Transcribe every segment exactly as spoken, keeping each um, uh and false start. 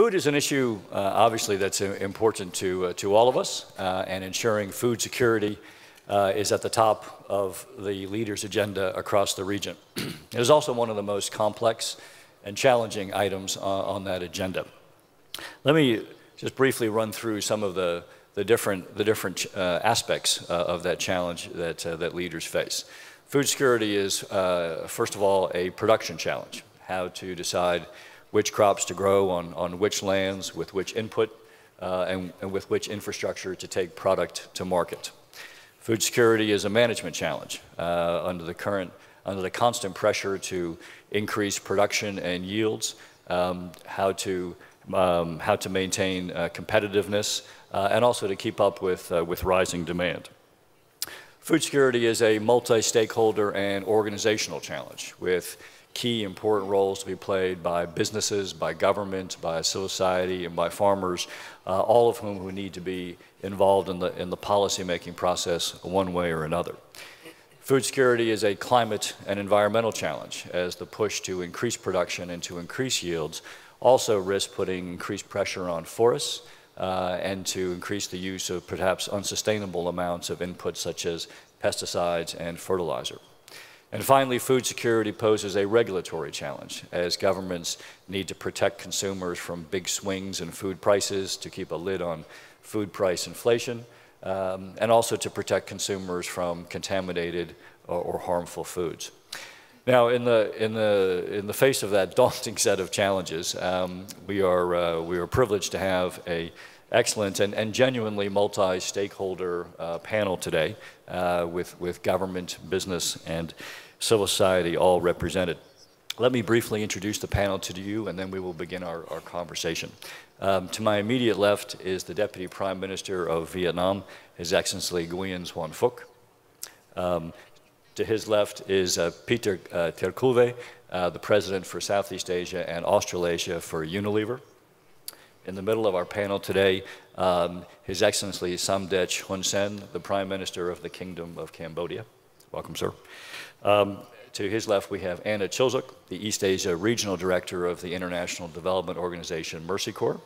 Food is an issue, uh, obviously, that's important to, uh, to all of us, uh, and ensuring food security uh, is at the top of the leaders' agenda across the region. It is also one of the most complex and challenging items uh, on that agenda. Let me just briefly run through some of the, the different, the different uh, aspects uh, of that challenge that, uh, that leaders face. Food security is, uh, first of all, a production challenge, how to decide which crops to grow on, on which lands, with which input, uh, and, and with which infrastructure to take product to market. Food security is a management challenge uh, under the current, under the constant pressure to increase production and yields, um, how to um, how to maintain uh, competitiveness, uh, and also to keep up with uh, with rising demand. Food security is a multi-stakeholder and organizational challenge with key important roles to be played by businesses, by government, by society, and by farmers, uh, all of whom who need to be involved in the, in the policy-making process one way or another. Food security is a climate and environmental challenge, as the push to increase production and to increase yields also risks putting increased pressure on forests uh, and to increase the use of perhaps unsustainable amounts of inputs such as pesticides and fertilizer. And finally, food security poses a regulatory challenge, as governments need to protect consumers from big swings in food prices to keep a lid on food price inflation, um, and also to protect consumers from contaminated or, or harmful foods. Now, in the, in, the, in the face of that daunting set of challenges, um, we, are, uh, we are privileged to have a excellent and, and genuinely multi-stakeholder uh, panel today uh, with, with government, business, and civil society all represented. Let me briefly introduce the panel to you, and then we will begin our, our conversation. Um, to my immediate left is the Deputy Prime Minister of Vietnam, His Excellency Nguyen Xuan Phuc. Um, to his left is uh, Peter uh, Terkulwe, uh, the President for Southeast Asia and Australasia for Unilever. In the middle of our panel today, um, His Excellency Samdech Hun Sen, the Prime Minister of the Kingdom of Cambodia. Welcome, sir. Um, to his left, we have Anna Chilzuk, the East Asia Regional Director of the International Development Organization, Mercy Corps.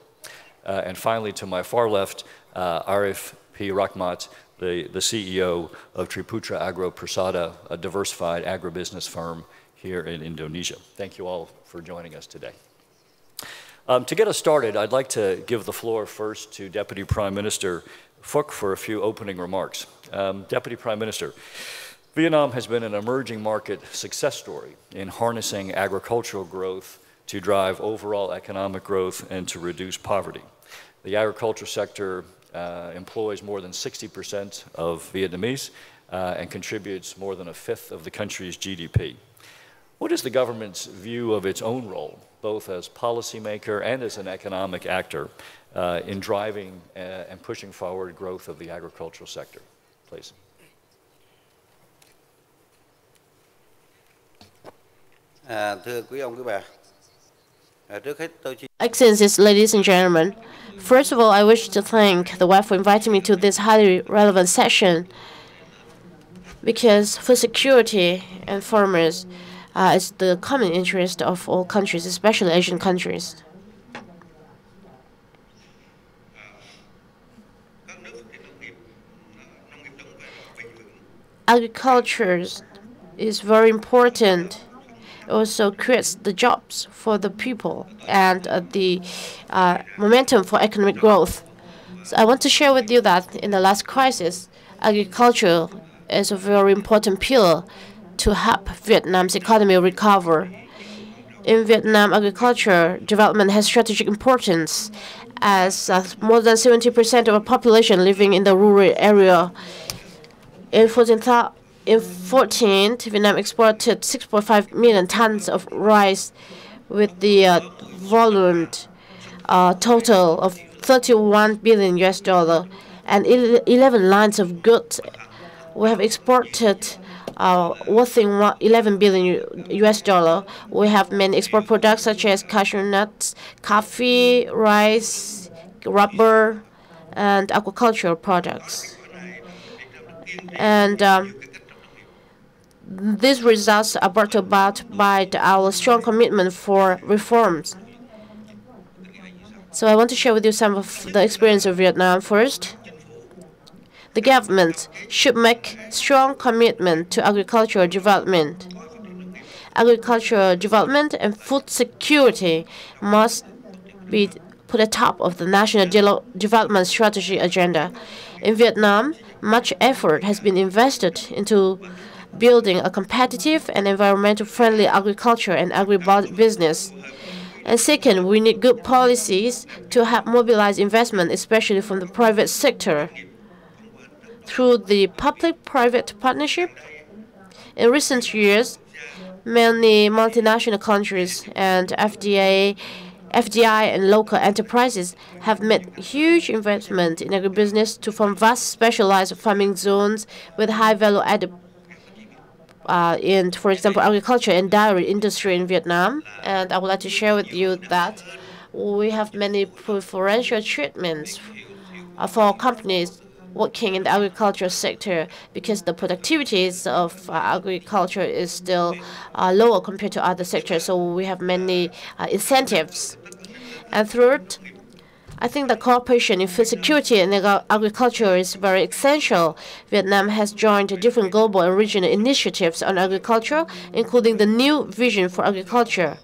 Uh, and finally, to my far left, uh, Arif P. Rachmat, the, the C E O of Triputra Agro Persada, a diversified agribusiness firm here in Indonesia. Thank you all for joining us today. Um, to get us started, I'd like to give the floor first to Deputy Prime Minister Phuc for a few opening remarks. Um, Deputy Prime Minister, Vietnam has been an emerging market success story in harnessing agricultural growth to drive overall economic growth and to reduce poverty. The agriculture sector uh, employs more than sixty percent of Vietnamese uh, and contributes more than a fifth of the country's G D P. What is the government's view of its own role, both as policymaker and as an economic actor, uh, in driving uh, and pushing forward growth of the agricultural sector? Please. Excellencies, ladies and gentlemen, first of all, I wish to thank the W E F for inviting me to this highly relevant session, because food security and farmers Uh, it's the common interest of all countries, especially Asian countries. Agriculture is very important. It also creates the jobs for the people and uh, the uh, momentum for economic growth. So I want to share with you that in the last crisis, agriculture is a very important pillar to help Vietnam's economy recover. In Vietnam, agriculture development has strategic importance, as uh, more than seventy percent of the population living in the rural area. In twenty fourteen, Vietnam exported six point five million tons of rice, with the uh, volume uh, total of thirty-one billion U S dollars and eleven lines of goods. We have exported Uh, worth in eleven billion U S dollars. We have many export products such as cashew nuts, coffee, rice, rubber, and aquaculture products. And um, these results are brought about by our strong commitment for reforms. So I want to share with you some of the experience of Vietnam first. The government should make strong commitment to agricultural development. Agricultural development and food security must be put atop of the national de development strategy agenda. In Vietnam, much effort has been invested into building a competitive and environmental friendly agriculture and agribusiness. And second, we need good policies to help mobilize investment, especially from the private sector. Through the public-private partnership, in recent years, many multinational countries and F D I and local enterprises have made huge investment in agribusiness to form vast specialized farming zones with high value added uh, in, for example, agriculture and dairy industry in Vietnam. And I would like to share with you that we have many preferential treatments for companies working in the agricultural sector because the productivities of uh, agriculture is still uh, lower compared to other sectors, so we have many uh, incentives. And third, I think the cooperation in food security and agriculture is very essential. Vietnam has joined different global and regional initiatives on agriculture, including the New Vision for Agriculture,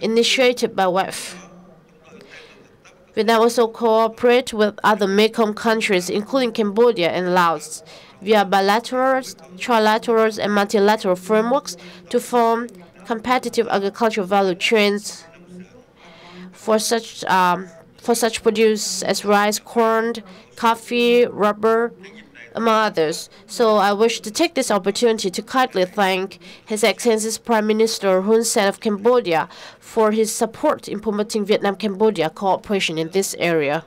initiated by W E F. Vietnam also cooperates with other Mekong countries, including Cambodia and Laos, via bilateral, trilateral, and multilateral frameworks to form competitive agricultural value chains for such um, for such produce as rice, corn, coffee, rubber, among others. So I wish to take this opportunity to kindly thank His Excellency Prime Minister Hun Sen of Cambodia for his support in promoting Vietnam-Cambodia cooperation in this area.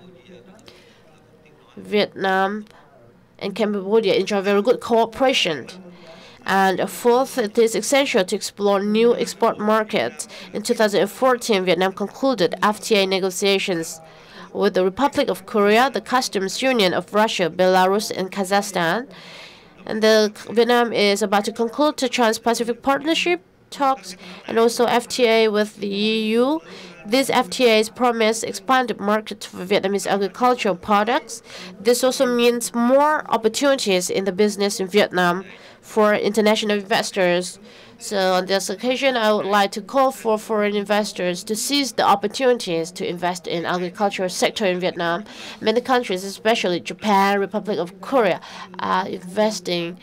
Vietnam and Cambodia enjoy very good cooperation. And fourth, it is essential to explore new export markets. In two thousand fourteen, Vietnam concluded F T A negotiations with the Republic of Korea, the Customs Union of Russia, Belarus, and Kazakhstan. And the, Vietnam is about to conclude the Trans-Pacific Partnership talks and also F T A with the E U. These F T As promise expanded markets for Vietnamese agricultural products. This also means more opportunities in the business in Vietnam for international investors. So on this occasion, I would like to call for foreign investors to seize the opportunities to invest in agricultural sector in Vietnam. Many countries, especially Japan, Republic of Korea, are investing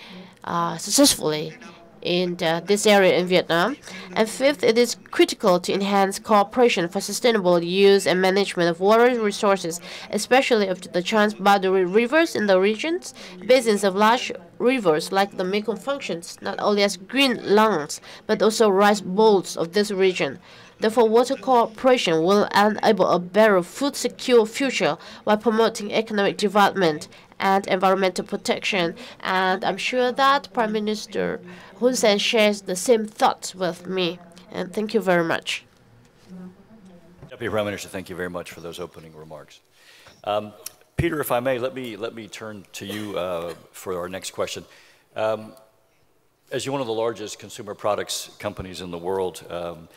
uh, successfully in the, this area in Vietnam. And fifth, it is critical to enhance cooperation for sustainable use and management of water resources, especially of the transboundary rivers in the regions. Basins of large rivers like the Mekong functions not only as green lungs, but also rice bowls of this region. Therefore, water cooperation will enable a better food-secure future while promoting economic development and environmental protection. And I'm sure that Prime Minister Hun Sen shares the same thoughts with me. And thank you very much. Deputy Prime Minister, thank you very much for those opening remarks. Um, Peter, if I may, let me, let me turn to you uh, for our next question. Um, as you're one of the largest consumer products companies in the world, um,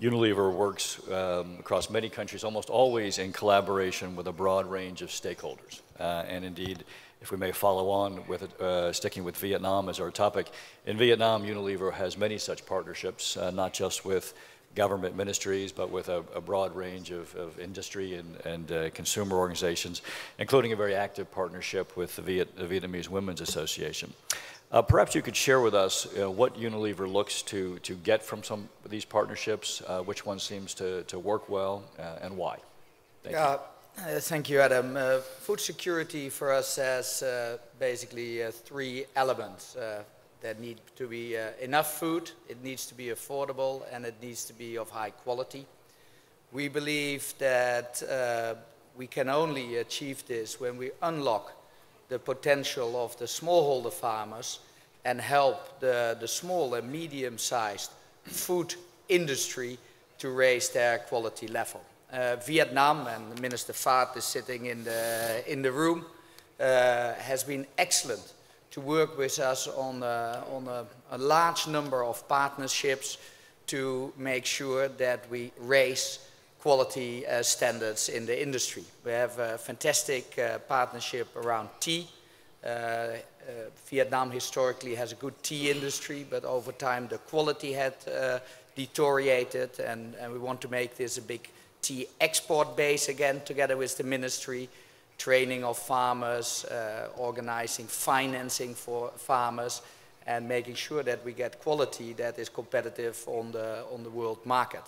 Unilever works um, across many countries, almost always in collaboration with a broad range of stakeholders. Uh, and indeed, if we may follow on with it, uh, sticking with Vietnam as our topic, in Vietnam, Unilever has many such partnerships, uh, not just with government ministries, but with a, a broad range of, of industry and, and uh, consumer organizations, including a very active partnership with the, Viet, the Vietnamese Women's Association. Uh, perhaps you could share with us uh, what Unilever looks to, to get from some of these partnerships, uh, which one seems to, to work well, uh, and why. Thank yeah. you. Uh, thank you, Adam. Uh, food security for us has uh, basically uh, three elements. Uh, there need to be uh, enough food, it needs to be affordable, and it needs to be of high quality. We believe that uh, we can only achieve this when we unlock the potential of the smallholder farmers and help the, the small and medium-sized food industry to raise their quality level. Uh, Vietnam, and Minister Phat is sitting in the, in the room, uh, has been excellent to work with us on, a, on a, a large number of partnerships to make sure that we raise quality uh, standards in the industry. We have a fantastic uh, partnership around tea. Uh, uh, Vietnam historically has a good tea industry, but over time the quality had uh, deteriorated, and, and we want to make this a big tea export base again, together with the ministry, training of farmers, uh, organizing financing for farmers, and making sure that we get quality that is competitive on the, on the world market.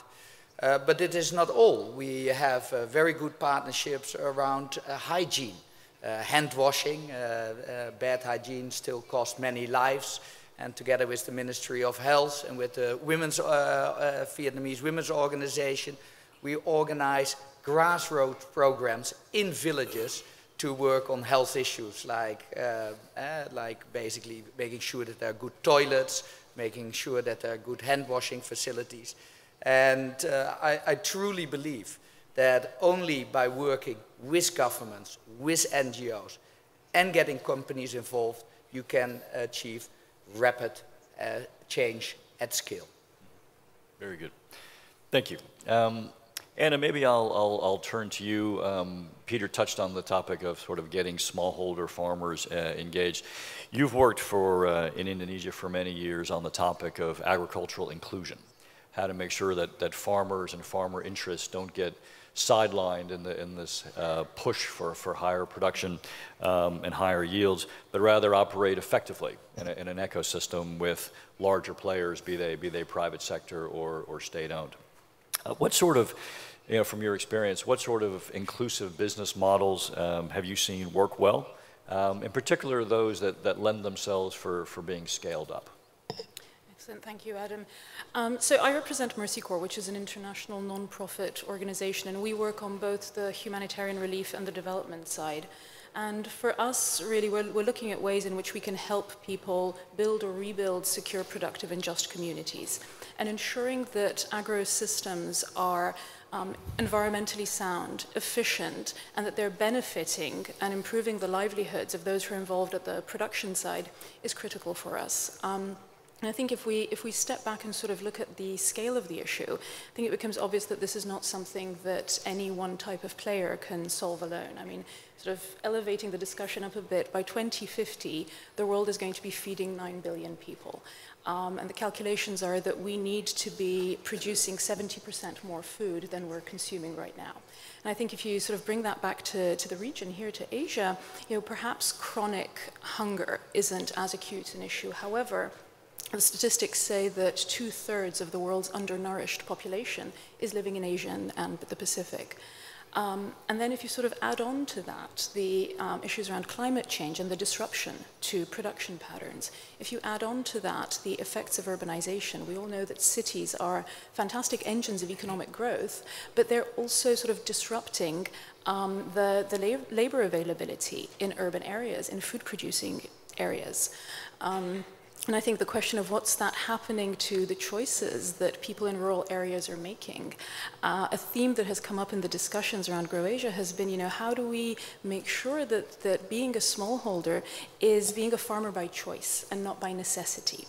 Uh, but it is not all. We have uh, very good partnerships around uh, hygiene. Uh, hand washing, uh, uh, bad hygiene still costs many lives, and together with the Ministry of Health and with the women's, uh, uh, Vietnamese Women's Organization, we organize grassroots programs in villages to work on health issues, like, uh, uh, like basically making sure that there are good toilets, making sure that there are good hand-washing facilities. And uh, I, I truly believe that only by working with governments, with N G Os, and getting companies involved, you can achieve rapid uh, change at scale. Very good. Thank you. Um, Anna, maybe I'll, I'll, I'll turn to you. Um, Peter touched on the topic of sort of getting smallholder farmers uh, engaged. You've worked for, uh, in Indonesia for many years on the topic of agricultural inclusion, how to make sure that, that farmers and farmer interests don't get sidelined in, the, in this uh, push for, for higher production um, and higher yields, but rather operate effectively in, a, in an ecosystem with larger players, be they, be they private sector or, or state-owned. Uh, what sort of, you know, from your experience, what sort of inclusive business models um, have you seen work well, um, in particular those that, that lend themselves for, for being scaled up? Excellent. Thank you, Adam. Um, so I represent Mercy Corps, which is an international non-profit organization, and we work on both the humanitarian relief and the development side. And for us, really, we're, we're looking at ways in which we can help people build or rebuild secure, productive, and just communities, and ensuring that agro systems are um, environmentally sound, efficient, and that they're benefiting and improving the livelihoods of those who are involved at the production side is critical for us. Um, And I think if we, if we step back and sort of look at the scale of the issue, I think it becomes obvious that this is not something that any one type of player can solve alone. I mean, sort of elevating the discussion up a bit, by twenty fifty, the world is going to be feeding nine billion people. Um, and the calculations are that we need to be producing seventy percent more food than we're consuming right now. And I think if you sort of bring that back to, to the region here, to Asia, you know, perhaps chronic hunger isn't as acute an issue. However, the statistics say that two-thirds of the world's undernourished population is living in Asia and, and the Pacific. Um, and then if you sort of add on to that the um, issues around climate change and the disruption to production patterns, if you add on to that the effects of urbanization, we all know that cities are fantastic engines of economic growth, but they're also sort of disrupting um, the, the lab labor availability in urban areas, in food-producing areas. Um, And I think the question of what's that happening to the choices that people in rural areas are making. Uh, a theme that has come up in the discussions around GrowAsia has been, you know, how do we make sure that, that being a smallholder is being a farmer by choice and not by necessity?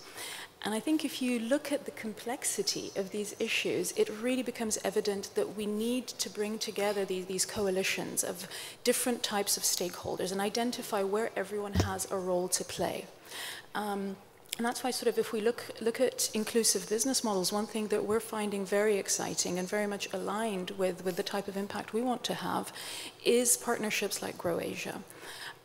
And I think if you look at the complexity of these issues, it really becomes evident that we need to bring together these, these coalitions of different types of stakeholders and identify where everyone has a role to play. Um, And that's why sort of if we look, look at inclusive business models, one thing that we're finding very exciting and very much aligned with, with the type of impact we want to have is partnerships like GrowAsia.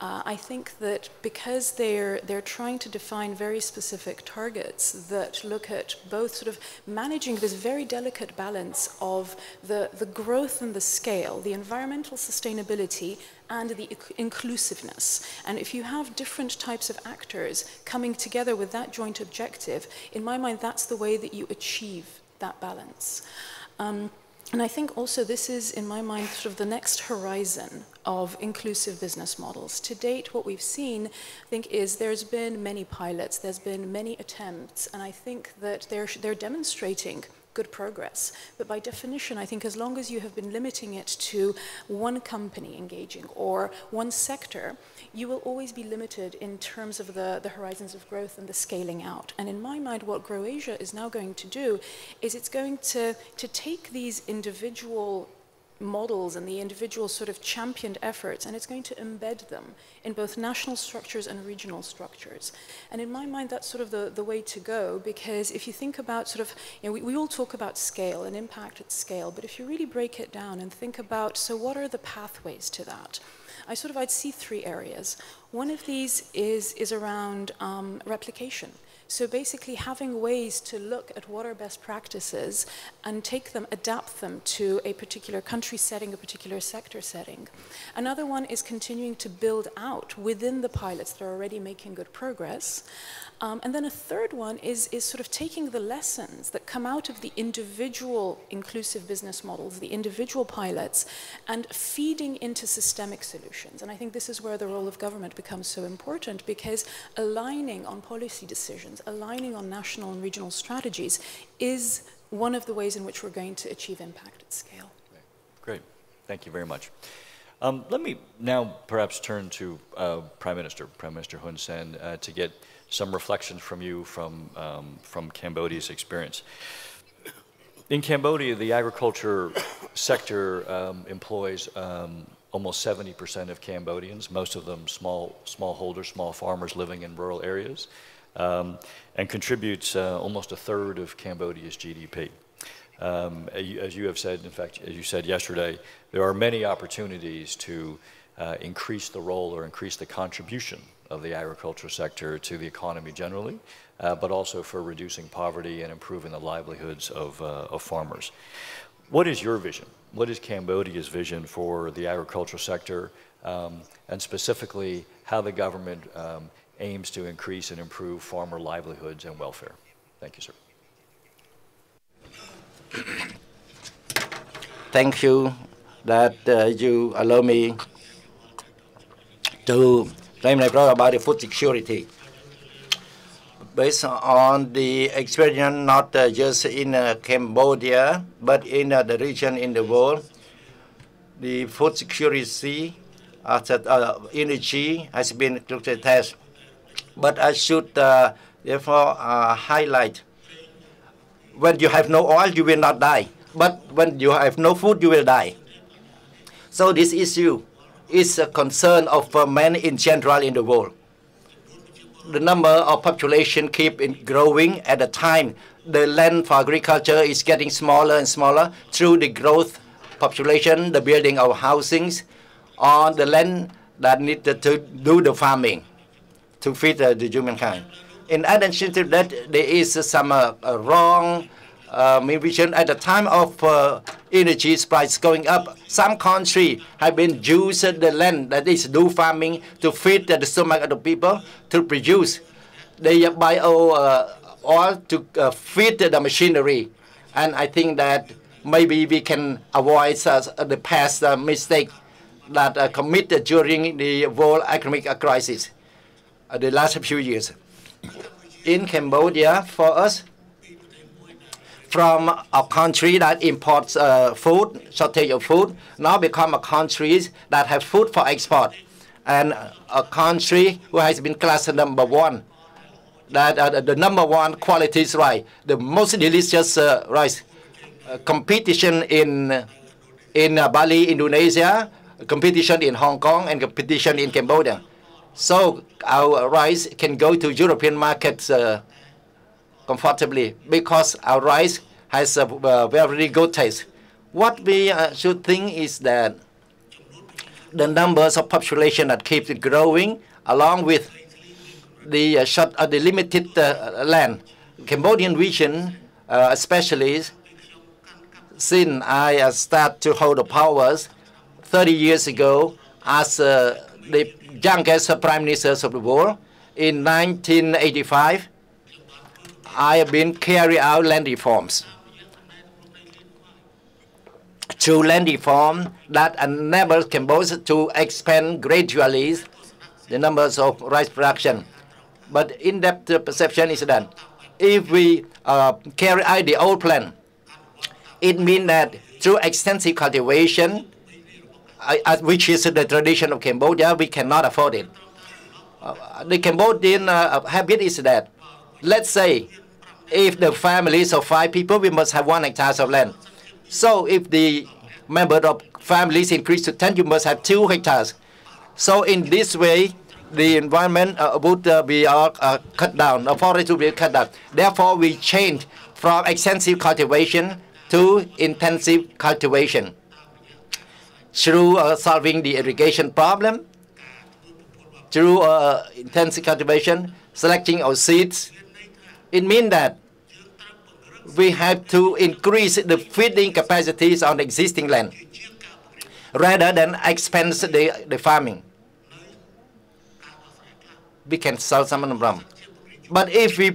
Uh, I think that because they're, they're trying to define very specific targets that look at both sort of managing this very delicate balance of the, the growth and the scale, the environmental sustainability, and the inclusiveness. And if you have different types of actors coming together with that joint objective, in my mind, that's the way that you achieve that balance. Um, and I think also this is, in my mind, sort of the next horizon of inclusive business models. To date, what we've seen, I think, is there's been many pilots, there's been many attempts, and I think that they're, they're demonstrating good progress. But by definition, I think as long as you have been limiting it to one company engaging or one sector, you will always be limited in terms of the, the horizons of growth and the scaling out. And in my mind, what GrowAsia is now going to do is it's going to, to take these individual models and the individual sort of championed efforts, and it's going to embed them in both national structures and regional structures. And in my mind, that's sort of the, the way to go, because if you think about sort of, you know, we, we all talk about scale and impact at scale, but if you really break it down and think about, so what are the pathways to that? I sort of, I'd see three areas. One of these is, is around um, replication. So basically having ways to look at what are best practices and take them, adapt them to a particular country setting, a particular sector setting. Another one is continuing to build out within the pilots that are already making good progress. Um, and then a third one is, is sort of taking the lessons that come out of the individual inclusive business models, the individual pilots, and feeding into systemic solutions. And I think this is where the role of government becomes so important, because aligning on policy decisions, aligning on national and regional strategies is one of the ways in which we're going to achieve impact at scale. Great. Thank you very much. Um, let me now perhaps turn to uh, Prime Minister, Prime Minister Hun Sen, uh, to get some reflections from you from, um, from Cambodia's experience. In Cambodia, the agriculture sector um, employs um, almost seventy percent of Cambodians, most of them small, smallholders, small farmers living in rural areas. Um, and contributes uh, almost a third of Cambodia's G D P. Um, as you have said, in fact, as you said yesterday, there are many opportunities to uh, increase the role or increase the contribution of the agricultural sector to the economy generally, uh, but also for reducing poverty and improving the livelihoods of, uh, of farmers. What is your vision? What is Cambodia's vision for the agricultural sector, um, and specifically how the government um, aims to increase and improve farmer livelihoods and welfare? Thank you, sir. Thank you that uh, you allow me to frame about the food security. Based on the experience, not uh, just in uh, Cambodia, but in uh, the region in the world, the food security as uh, energy has been looked at as. But I should uh, therefore uh, highlight, when you have no oil, you will not die. But when you have no food, you will die. So this issue is a concern of uh, men in general in the world. The number of population keep in growing. At the time, the land for agriculture is getting smaller and smaller through the growth population, the building of housings on the land that need to do the farming, to feed uh, the humankind. In addition to that, there is uh, some uh, uh, wrong uh, vision at the time of uh, energy price going up. Some countries have been using the land that is do farming to feed uh, the stomach of the people to produce. They buy all, uh, oil to uh, feed uh, the machinery. And I think that maybe we can avoid uh, the past uh, mistake that uh, committed during the world economic crisis. The last few years. In Cambodia, for us, from a country that imports uh, food, shortage of food, now become a country that have food for export, and a country who has been classed number one, that uh, the number one quality is rice, the most delicious uh, rice. Uh, competition in, in uh, Bali, Indonesia, competition in Hong Kong, and competition in Cambodia. So our rice can go to European markets uh, comfortably, because our rice has a uh, very good taste. What we uh, should think is that the numbers of population that keeps growing, along with the uh, short, uh, the limited uh, land, Cambodian region, uh, especially since I uh, start to hold the powers thirty years ago as a uh, the youngest prime ministers of the world. In nineteen eighty-five, I have been carrying out land reforms. Through land reform that enables Cambodia to expand gradually the numbers of rice production. But in-depth perception is that if we uh, carry out the old plan, It means that through extensive cultivation, uh, which is the tradition of Cambodia, we cannot afford it. Uh, the Cambodian uh, habit is that, let's say, if the families of five people, we must have one hectare of land. So if the member of families increase to ten, you must have two hectares. So in this way, the environment uh, would uh, be uh, uh, cut down, the forest would be cut down. Therefore, we changed from extensive cultivation to intensive cultivation through uh, solving the irrigation problem, through uh, intensive cultivation, selecting our seeds. It means that we have to increase the feeding capacities on existing land rather than expand the, the farming. We can sell some from. But if we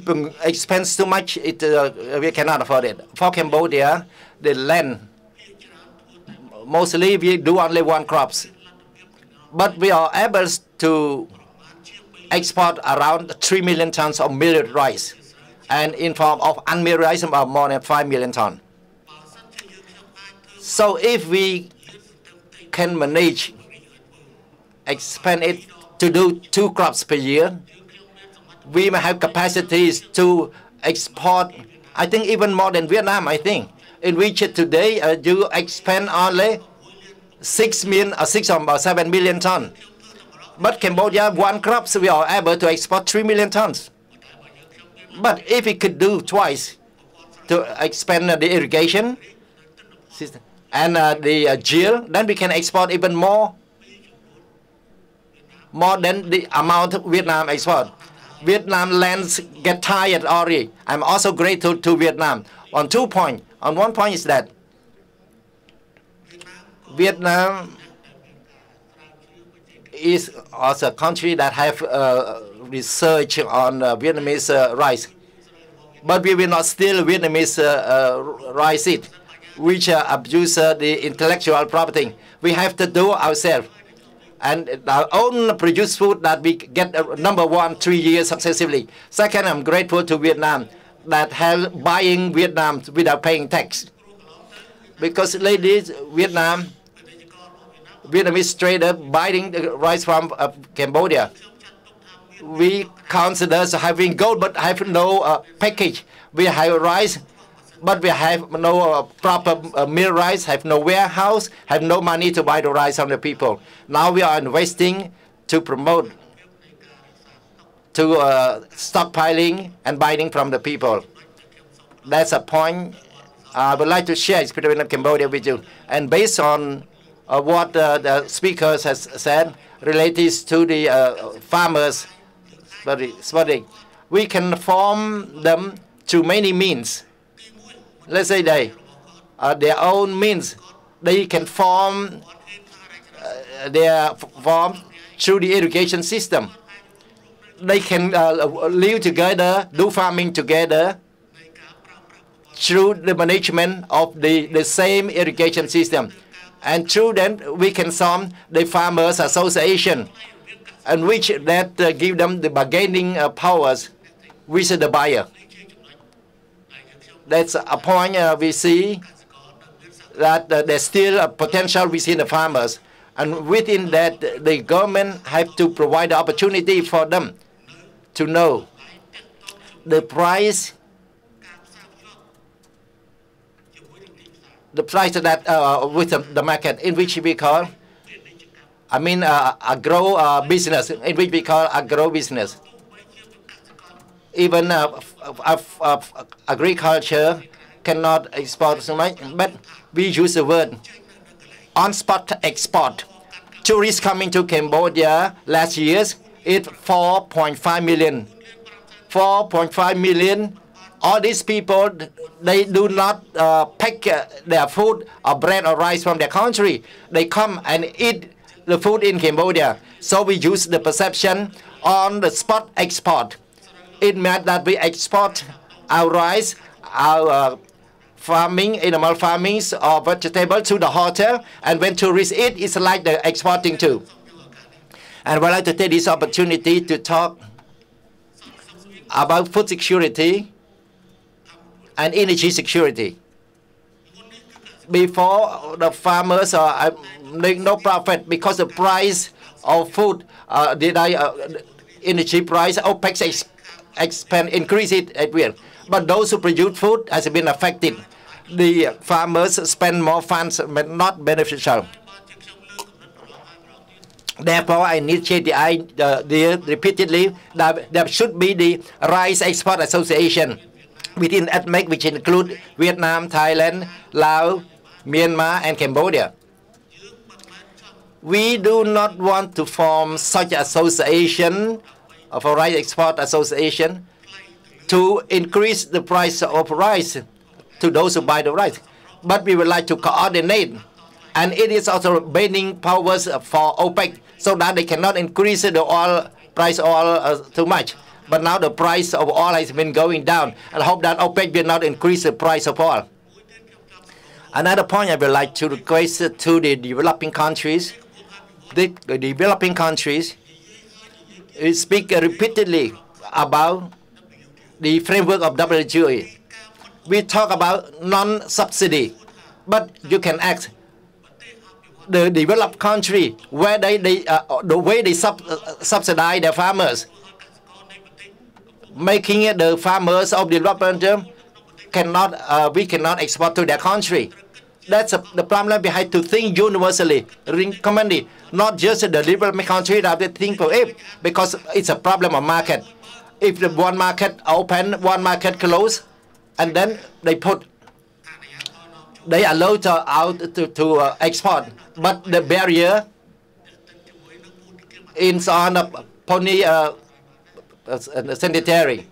expand too much, it, uh, we cannot afford it. For Cambodia, the land, mostly we do only one crops. But we are able to export around three million tons of milled rice, and in form of unmilled rice about more than five million tons. So if we can manage, expand it to do two crops per year, we may have capacities to export, I think even more than Vietnam, I think, in which today uh, you expand only six million or six or about seven million tons. But Cambodia, one crop, so we are able to export three million tons. But if we could do twice to expand uh, the irrigation system and uh, the uh, geo, then we can export even more, more than the amount Vietnam exports. Vietnam lands get tired already. I'm also grateful to Vietnam on two points. On one point is that Vietnam is also a country that have uh, research on uh, Vietnamese uh, rice, but we will not steal Vietnamese uh, uh, rice seed, which uh, abuse uh, the intellectual property. We have to do ourselves, and our own produced food that we get uh, number one three years successively. Second, I'm grateful to Vietnam that help buying Vietnam without paying tax, because ladies, Vietnam, Vietnamese trader buying the rice from uh, Cambodia. We consider having gold, but have no uh, package. We have rice, but we have no uh, proper uh, mill rice, have no warehouse, have no money to buy the rice from the people. Now we are investing to promote, to uh, stockpiling and buying from the people. That's a point I would like to share experience of Cambodia with you. And based on uh, what uh, the speakers has said, related to the uh, farmers, we can form them through many means. Let's say they, uh, their own means, they can form uh, their form through the education system. They can uh, live together, do farming together through the management of the, the same education system. And through them, we can form the Farmers Association, and which that uh, give them the bargaining uh, powers with the buyer. That's a point uh, we see that uh, there's still a potential within the farmers. And within that, the government have to provide the opportunity for them to know the price, the price that uh, with the, the market in which we call I mean, uh, agro uh, business, in which we call agro business. Even uh, f f f agriculture cannot export so much, but we use the word on-spot export. Tourists coming to Cambodia last year, it's four point five million. four point five million. All these people, they do not uh, pack uh, their food or bread or rice from their country. They come and eat the food in Cambodia. So we use the perception on the spot export. It meant that we export our rice, our uh, farming, animal farming, or vegetable to the hotel, and when tourists eat, it's like they're exporting too. And I would like to take this opportunity to talk about food security and energy security. before the farmers uh, make no profit because the price of food, uh, did I, uh, energy price, OPEC ex expand increase it at will. But those who produce food has been affected. The farmers spend more funds, but not beneficial. Therefore, I initiate the idea repeatedly that there should be the Rice Export Association within E T M E C, which include Vietnam, Thailand, Laos, Myanmar, and Cambodia. We do not want to form such association of a rice export association to increase the price of rice to those who buy the rice, but we would like to coordinate. And it is also banning powers for OPEC so that they cannot increase the oil price oil uh, too much. But now the price of oil has been going down, and I hope that OPEC will not increase the price of oil. Another point I would like to request to the developing countries. The developing countries speak repeatedly about the framework of W T O. We talk about non-subsidy, but you can ask the developed country where they, they uh, the way they sub, uh, subsidize their farmers, making it the farmers of development cannot uh, we cannot export to their country. That's a, the problem behind to think universally, recommended not just the developing country that they think for it, because it's a problem of market. If the one market open, one market close, and then they put. They allow to out to, to uh, export, but the barrier is on a pony uh, uh, sanitary.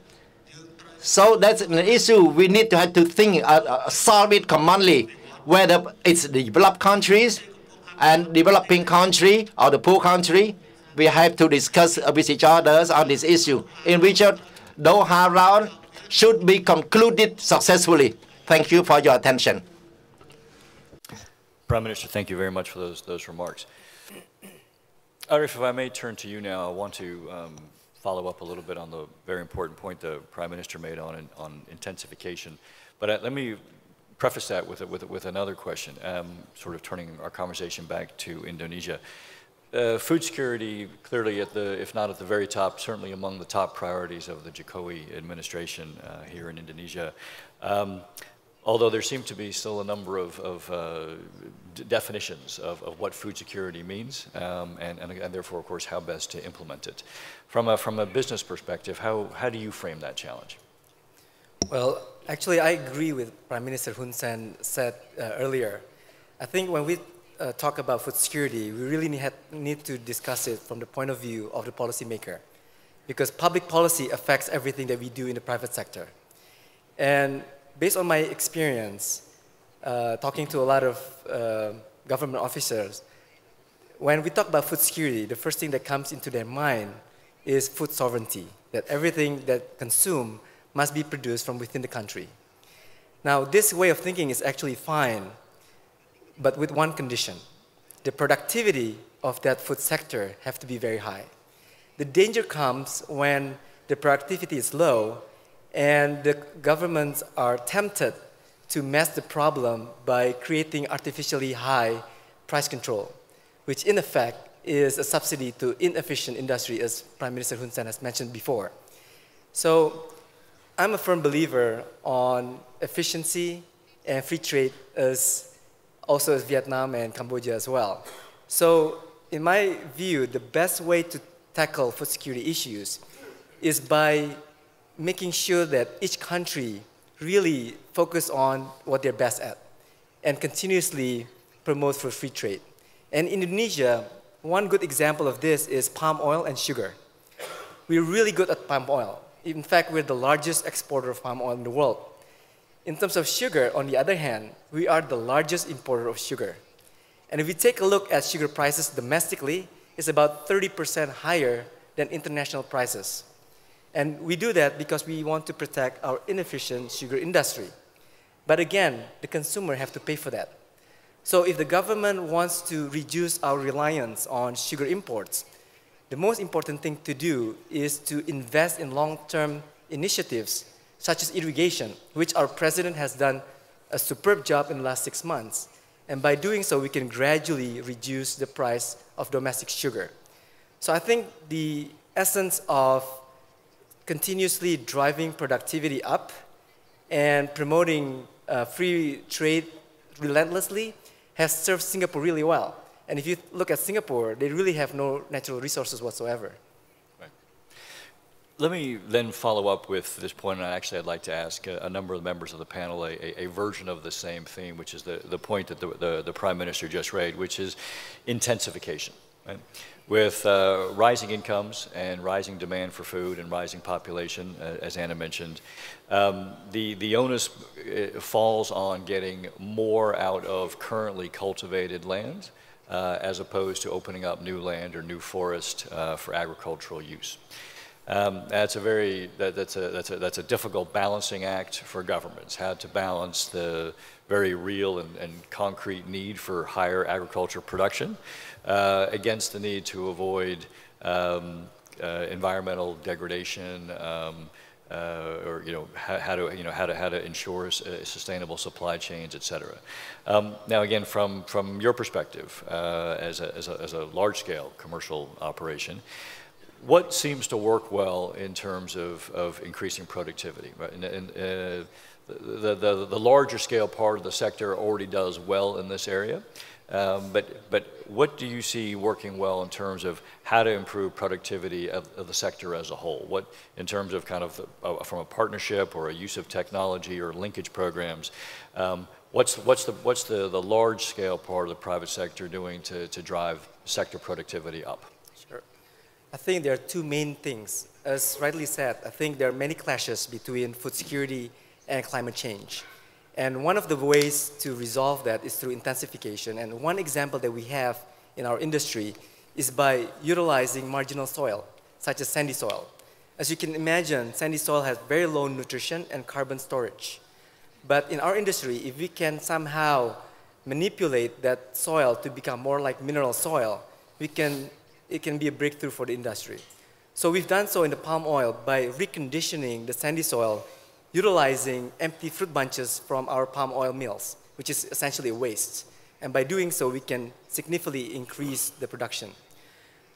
So that's an issue we need to have to think, uh, uh, solve it commonly, whether it's the developed countries and developing country or the poor country. We have to discuss with each other on this issue, in which Doha Round should be concluded successfully. Thank you for your attention. Prime Minister, thank you very much for those, those remarks. Arif, if I may turn to you now, I want to um, follow up a little bit on the very important point the Prime Minister made on, on intensification. But uh, let me preface that with, with, with another question, um, sort of turning our conversation back to Indonesia. Uh, food security, clearly at the, if not at the very top, certainly among the top priorities of the Jokowi administration uh, here in Indonesia. Um, Although there seem to be still a number of, of uh, d definitions of, of what food security means, um, and, and, and therefore, of course, how best to implement it. From a, from a business perspective, how, how do you frame that challenge? Well, actually, I agree with Prime Minister Hun Sen said uh, earlier. I think when we uh, talk about food security, we really need, need to discuss it from the point of view of the policymaker, because public policy affects everything that we do in the private sector. And based on my experience, uh, talking to a lot of uh, government officers, when we talk about food security, the first thing that comes into their mind is food sovereignty, that everything that consume must be produced from within the country. Now, this way of thinking is actually fine, but with one condition. The productivity of that food sector have to be very high. The danger comes when the productivity is low, and the governments are tempted to mask the problem by creating artificially high price control, which in effect is a subsidy to inefficient industry, as Prime Minister Hun Sen has mentioned before. So I'm a firm believer on efficiency and free trade, as also as Vietnam and Cambodia as well. So in my view, the best way to tackle food security issues is by making sure that each country really focus on what they're best at and continuously promote for free trade. And in Indonesia, one good example of this is palm oil and sugar. We're really good at palm oil. In fact, we're the largest exporter of palm oil in the world. In terms of sugar, on the other hand, we are the largest importer of sugar. And if we take a look at sugar prices domestically, it's about thirty percent higher than international prices. And we do that because we want to protect our inefficient sugar industry. But again, the consumer have to pay for that. So if the government wants to reduce our reliance on sugar imports, the most important thing to do is to invest in long-term initiatives such as irrigation, which our president has done a superb job in the last six months. And by doing so, we can gradually reduce the price of domestic sugar. So I think the essence of continuously driving productivity up and promoting uh, free trade relentlessly has served Singapore really well. And if you look at Singapore, they really have no natural resources whatsoever. Right. Let me then follow up with this point, and actually I'd like to ask a, a number of members of the panel a, a, a version of the same theme, which is the, the point that the, the, the Prime Minister just raised, which is intensification. Right? With uh, rising incomes and rising demand for food and rising population, uh, as Anna mentioned, um, the, the onus falls on getting more out of currently cultivated land uh, as opposed to opening up new land or new forest uh, for agricultural use. Um, that's a very that, that's a that's a that's a difficult balancing act for governments. How to balance the very real and, and concrete need for higher agriculture production uh, against the need to avoid um, uh, environmental degradation, um, uh, or you know how, how to you know how to how to ensure sustainable supply chains, et cetera. Um, now, again, from from your perspective uh, as a as a, as a large-scale commercial operation, what seems to work well in terms of, of increasing productivity? Right? And, and, uh, the, the, the larger scale part of the sector already does well in this area, um, but, but what do you see working well in terms of how to improve productivity of, of the sector as a whole? What, in terms of kind of uh, from a partnership or a use of technology or linkage programs, um, what's, what's, the, what's the, the large scale part of the private sector doing to, to drive sector productivity up? I think there are two main things. As rightly said, I think there are many clashes between food security and climate change. And one of the ways to resolve that is through intensification. And one example that we have in our industry is by utilizing marginal soil, such as sandy soil. As you can imagine, sandy soil has very low nutrition and carbon storage. But in our industry, if we can somehow manipulate that soil to become more like mineral soil, we can it can be a breakthrough for the industry. So we've done so in the palm oil by reconditioning the sandy soil, utilizing empty fruit bunches from our palm oil mills, which is essentially a waste. And by doing so, we can significantly increase the production.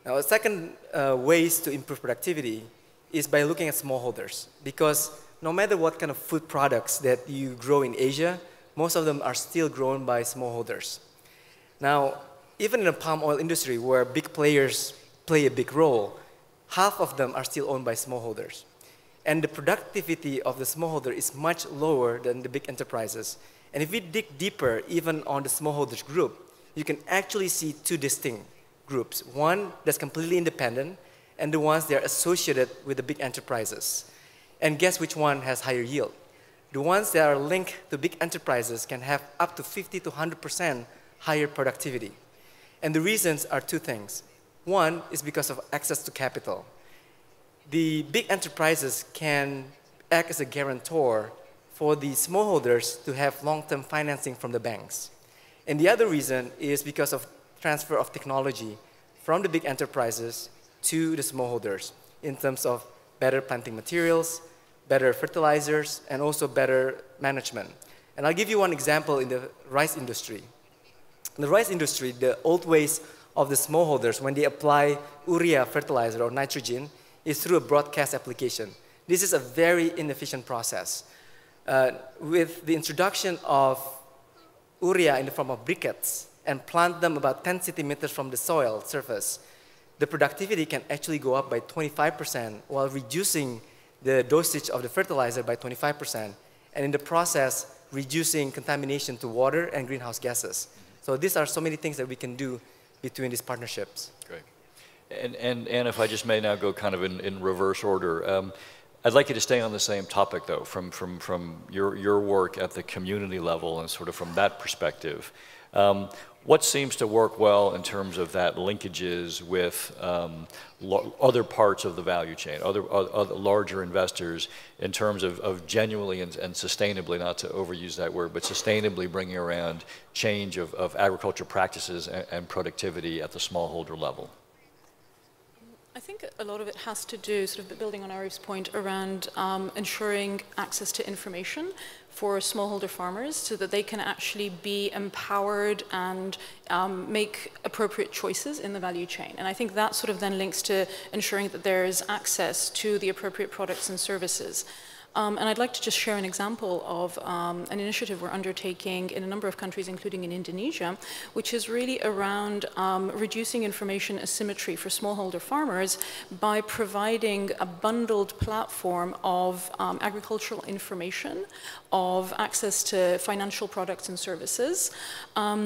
Now, a second uh, ways to improve productivity is by looking at smallholders, because no matter what kind of food products that you grow in Asia, most of them are still grown by smallholders. Now, even in the palm oil industry, where big players play a big role, half of them are still owned by smallholders. And the productivity of the smallholder is much lower than the big enterprises. And if we dig deeper, even on the smallholders group, you can actually see two distinct groups. One that's completely independent, and the ones that are associated with the big enterprises. And guess which one has higher yield? The ones that are linked to big enterprises can have up to fifty to one hundred percent higher productivity. And the reasons are two things. One is because of access to capital. The big enterprises can act as a guarantor for the smallholders to have long-term financing from the banks. And the other reason is because of transfer of technology from the big enterprises to the smallholders in terms of better planting materials, better fertilizers, and also better management. And I'll give you one example in the rice industry. In the rice industry, the old ways of the smallholders when they apply urea fertilizer or nitrogen is through a broadcast application. This is a very inefficient process. Uh, with the introduction of urea in the form of briquettes and plant them about ten centimeters from the soil surface, the productivity can actually go up by twenty-five percent while reducing the dosage of the fertilizer by twenty-five percent, and in the process reducing contamination to water and greenhouse gases. So these are so many things that we can do between these partnerships. Great. And, and, and if I just may now go kind of in, in reverse order, um, I'd like you to stay on the same topic, though, from, from, from your, your work at the community level and sort of from that perspective. Um, what seems to work well in terms of that linkages with um, other parts of the value chain, other, other larger investors in terms of, of genuinely and, and sustainably, not to overuse that word, but sustainably bringing around change of, of agriculture practices and, and productivity at the smallholder level? think a lot of it has to do, sort of building on Arif's point, around um, ensuring access to information for smallholder farmers so that they can actually be empowered and um, make appropriate choices in the value chain. And I think that sort of then links to ensuring that there is access to the appropriate products and services. Um, and I'd like to just share an example of um, an initiative we're undertaking in a number of countries, including in Indonesia, which is really around um, reducing information asymmetry for smallholder farmers by providing a bundled platform of um, agricultural information, of access to financial products and services. Um,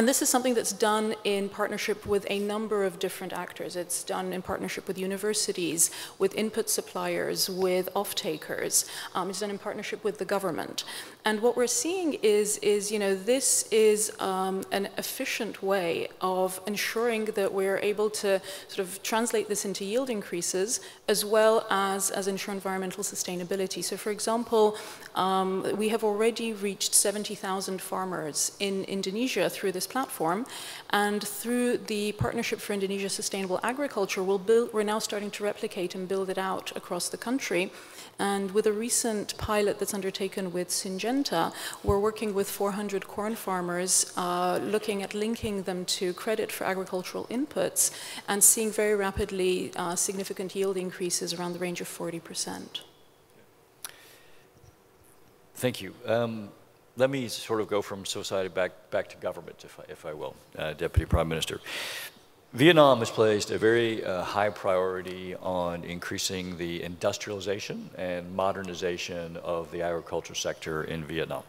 And this is something that's done in partnership with a number of different actors. It's done in partnership with universities, with input suppliers, with off-takers. Um, it's done in partnership with the government. And what we're seeing is, is you know, this is um, an efficient way of ensuring that we're able to sort of translate this into yield increases, as well as, as ensure environmental sustainability. So for example, um, we have already reached seventy thousand farmers in Indonesia through this platform, and through the Partnership for Indonesia Sustainable Agriculture, we'll build, we're now starting to replicate and build it out across the country. And with a recent pilot that's undertaken with Syngenta, we're working with four hundred corn farmers, uh, looking at linking them to credit for agricultural inputs, and seeing very rapidly uh, significant yield increases around the range of forty percent. Thank you. Um, Let me sort of go from society back back to government, if I, if I will, uh, Deputy Prime Minister. Vietnam has placed a very uh, high priority on increasing the industrialization and modernization of the agriculture sector in Vietnam.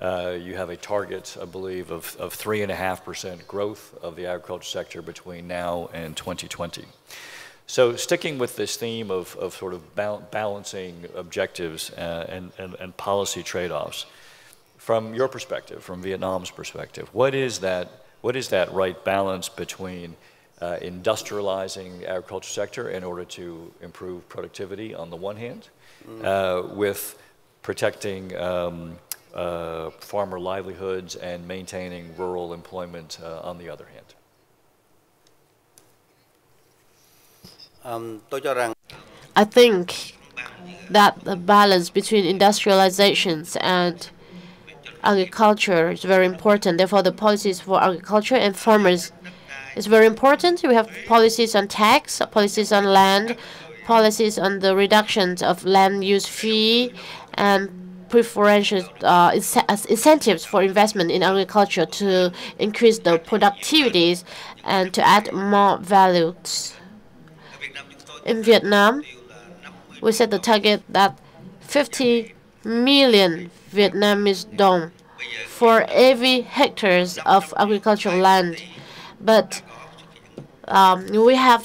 Uh, you have a target, I believe, of, of three and a half percent growth of the agriculture sector between now and twenty twenty. So sticking with this theme of, of sort of bal balancing objectives uh, and, and, and policy trade-offs, from your perspective, from Vietnam's perspective, what is that, what is that right balance between uh, industrializing the agriculture sector in order to improve productivity on the one hand, uh, with protecting um, uh, farmer livelihoods and maintaining rural employment uh, on the other hand? Um, I think that the balance between industrializations and agriculture is very important. Therefore, the policies for agriculture and farmers is very important. We have policies on tax, policies on land, policies on the reductions of land use fee, and preferential uh, incentives for investment in agriculture to increase the productivities and to add more value. In Vietnam, we set the target that fifty million Vietnamese dong for every hectares of agricultural land, but um, we have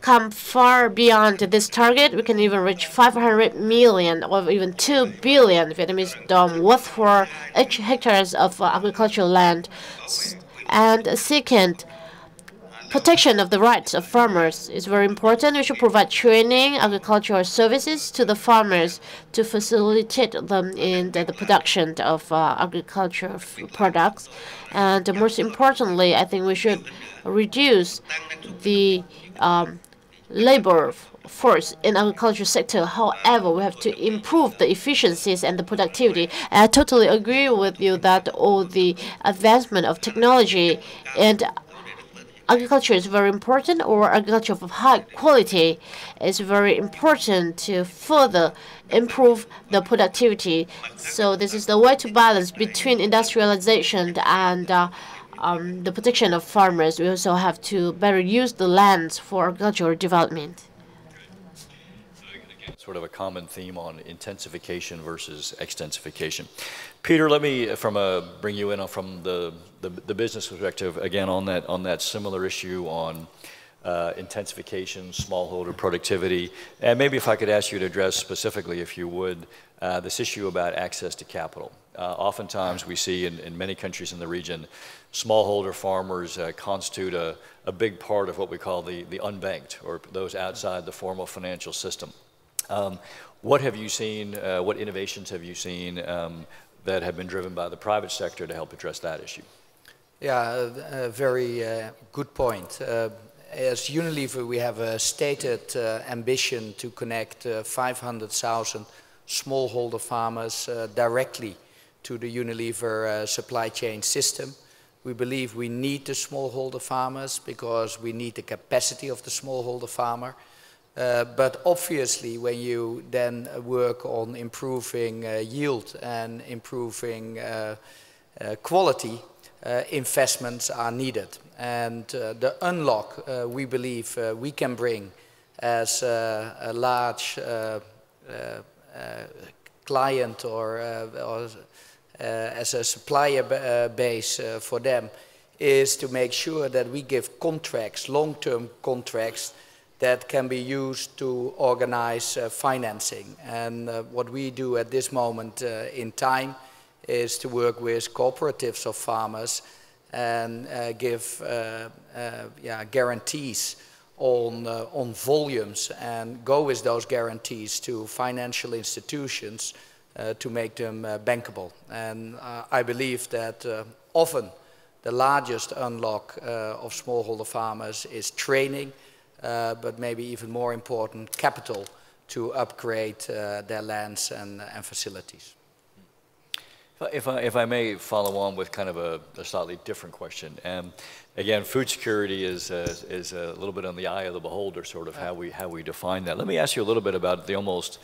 come far beyond this target. We can even reach five hundred million or even two billion Vietnamese dong worth for each hectares of uh, agricultural land. And second, protection of the rights of farmers is very important. We should provide training, agricultural services to the farmers to facilitate them in the, the production of uh, agricultural products. And most importantly, I think we should reduce the um, labor force in agriculture sector. However, we have to improve the efficiencies and the productivity. And I totally agree with you that all the advancement of technology and agriculture is very important, or agriculture of high quality is very important to further improve the productivity. So this is the way to balance between industrialization and uh, um, the protection of farmers. We also have to better use the lands for agricultural development. Sort of a common theme on intensification versus extensification. Peter, let me from a, bring you in from the, the, the business perspective, again, on that, on that similar issue on uh, intensification, smallholder productivity, and maybe if I could ask you to address specifically, if you would, uh, this issue about access to capital. Uh, oftentimes we see in, in many countries in the region, smallholder farmers uh, constitute a, a big part of what we call the, the unbanked, or those outside the formal financial system. Um, what have you seen, uh, what innovations have you seen um, that have been driven by the private sector to help address that issue? Yeah, a very uh, good point. Uh, as Unilever, we have a stated uh, ambition to connect uh, five hundred thousand smallholder farmers uh, directly to the Unilever uh, supply chain system. We believe we need the smallholder farmers because we need the capacity of the smallholder farmer. Uh, but obviously, when you then work on improving uh, yield and improving uh, uh, quality, uh, investments are needed. And uh, the unlock uh, we believe uh, we can bring as uh, a large uh, uh, uh, client or, uh, or Uh, as a supplier b uh, base uh, for them, is to make sure that we give contracts, long-term contracts, that can be used to organize uh, financing. And uh, what we do at this moment uh, in time is to work with cooperatives of farmers and uh, give uh, uh, yeah, guarantees on, uh, on volumes, and go with those guarantees to financial institutions Uh, to make them uh, bankable. And uh, I believe that uh, often the largest unlock uh, of smallholder farmers is training, uh, but maybe even more important, capital to upgrade uh, their lands and, and facilities. If I, if I may follow on with kind of a, a slightly different question. Um, again, food security is, uh, is a little bit on the eye of the beholder, sort of how we, how we define that. Let me ask you a little bit about the almost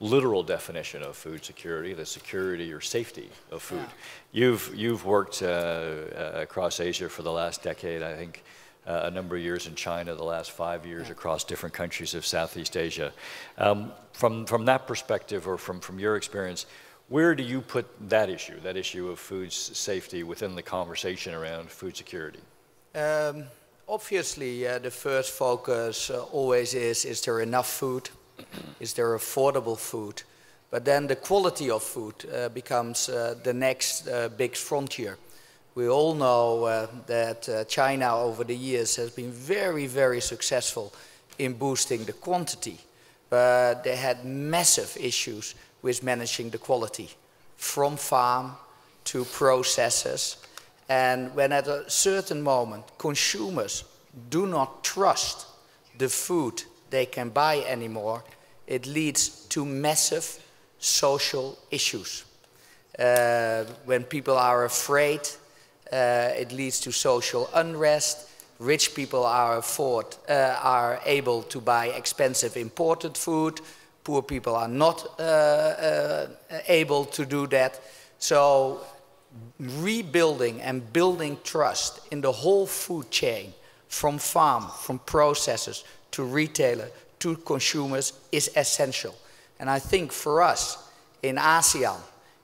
literal definition of food security, the security or safety of food. Yeah. You've, you've worked uh, uh, across Asia for the last decade, I think, uh, a number of years in China, the last five years yeah. across different countries of Southeast Asia. Um, from, from that perspective, or from, from your experience, where do you put that issue, that issue of food safety within the conversation around food security? Um, obviously, uh, the first focus uh, always is, is there enough food? Is there affordable food? But then the quality of food uh, becomes uh, the next uh, big frontier. We all know uh, that uh, China over the years has been very, very successful in boosting the quantity, but they had massive issues with managing the quality, from farm to processors. And when at a certain moment consumers do not trust the food they can buy anymore, it leads to massive social issues. Uh, when people are afraid, uh, it leads to social unrest. Rich people are, afford, uh, are able to buy expensive imported food. Poor people are not uh, uh, able to do that. So rebuilding and building trust in the whole food chain, from farm, from processors, to retailer, to consumers, is essential. And I think for us in ASEAN,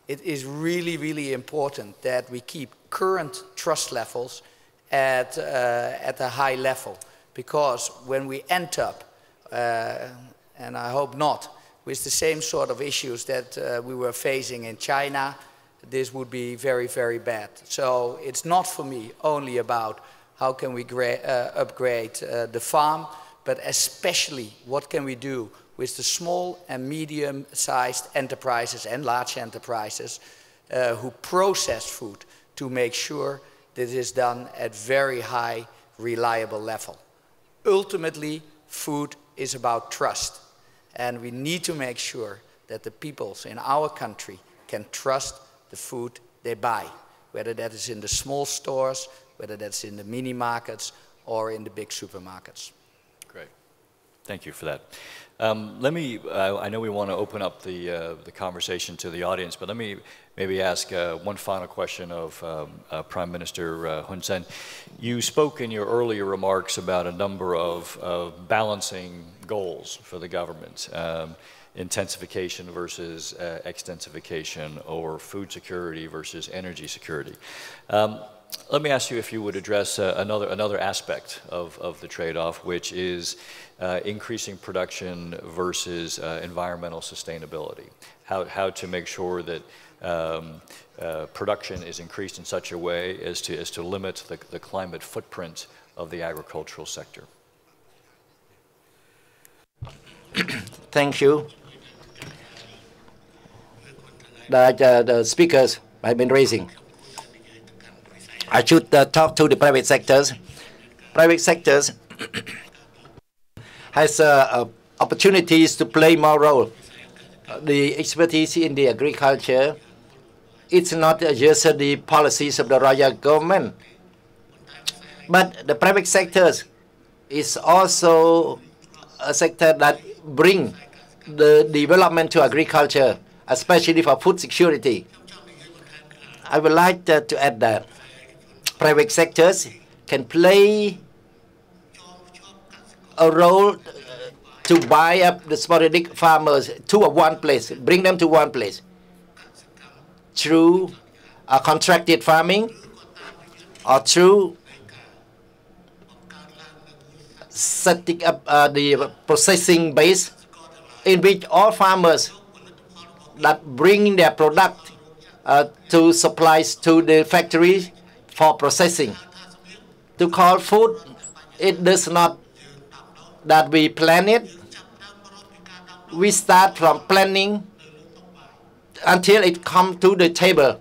it is really, really important that we keep current trust levels at, uh, at a high level. Because when we end up, uh, and I hope not, with the same sort of issues that uh, we were facing in China, this would be very, very bad. So it's not for me only about how can we gra uh, upgrade uh, the farm, but especially what can we do with the small and medium-sized enterprises and large enterprises uh, who process food, to make sure that it is done at very high, reliable level. Ultimately, food is about trust, and we need to make sure that the peoples in our country can trust the food they buy, whether that is in the small stores, whether that's in the mini markets or in the big supermarkets. Thank you for that. Um, let me, uh, I know we want to open up the, uh, the conversation to the audience, but let me maybe ask uh, one final question of um, uh, Prime Minister uh, Hun Sen. You spoke in your earlier remarks about a number of, of balancing goals for the government, um, intensification versus uh, extensification, or food security versus energy security. Um, Let me ask you if you would address uh, another, another aspect of, of the trade-off, which is uh, increasing production versus uh, environmental sustainability. How, how to make sure that um, uh, production is increased in such a way as to, as to limit the, the climate footprint of the agricultural sector. Thank you. The, uh, the speakers have been raising. I should uh, talk to the private sectors. Private sectors has uh, uh, opportunities to play more role. Uh, the expertise in the agriculture, it's not uh, just uh, the policies of the royal government, but the private sectors is also a sector that bring the development to agriculture, especially for food security. I would like uh, to add that private sectors can play a role to buy up the sporadic farmers to one place, bring them to one place through uh, contracted farming or through setting up uh, the processing base in which all farmers that bring their product uh, to supplies to the factories for processing. To call food, it does not that we plan it. We start from planning until it comes to the table.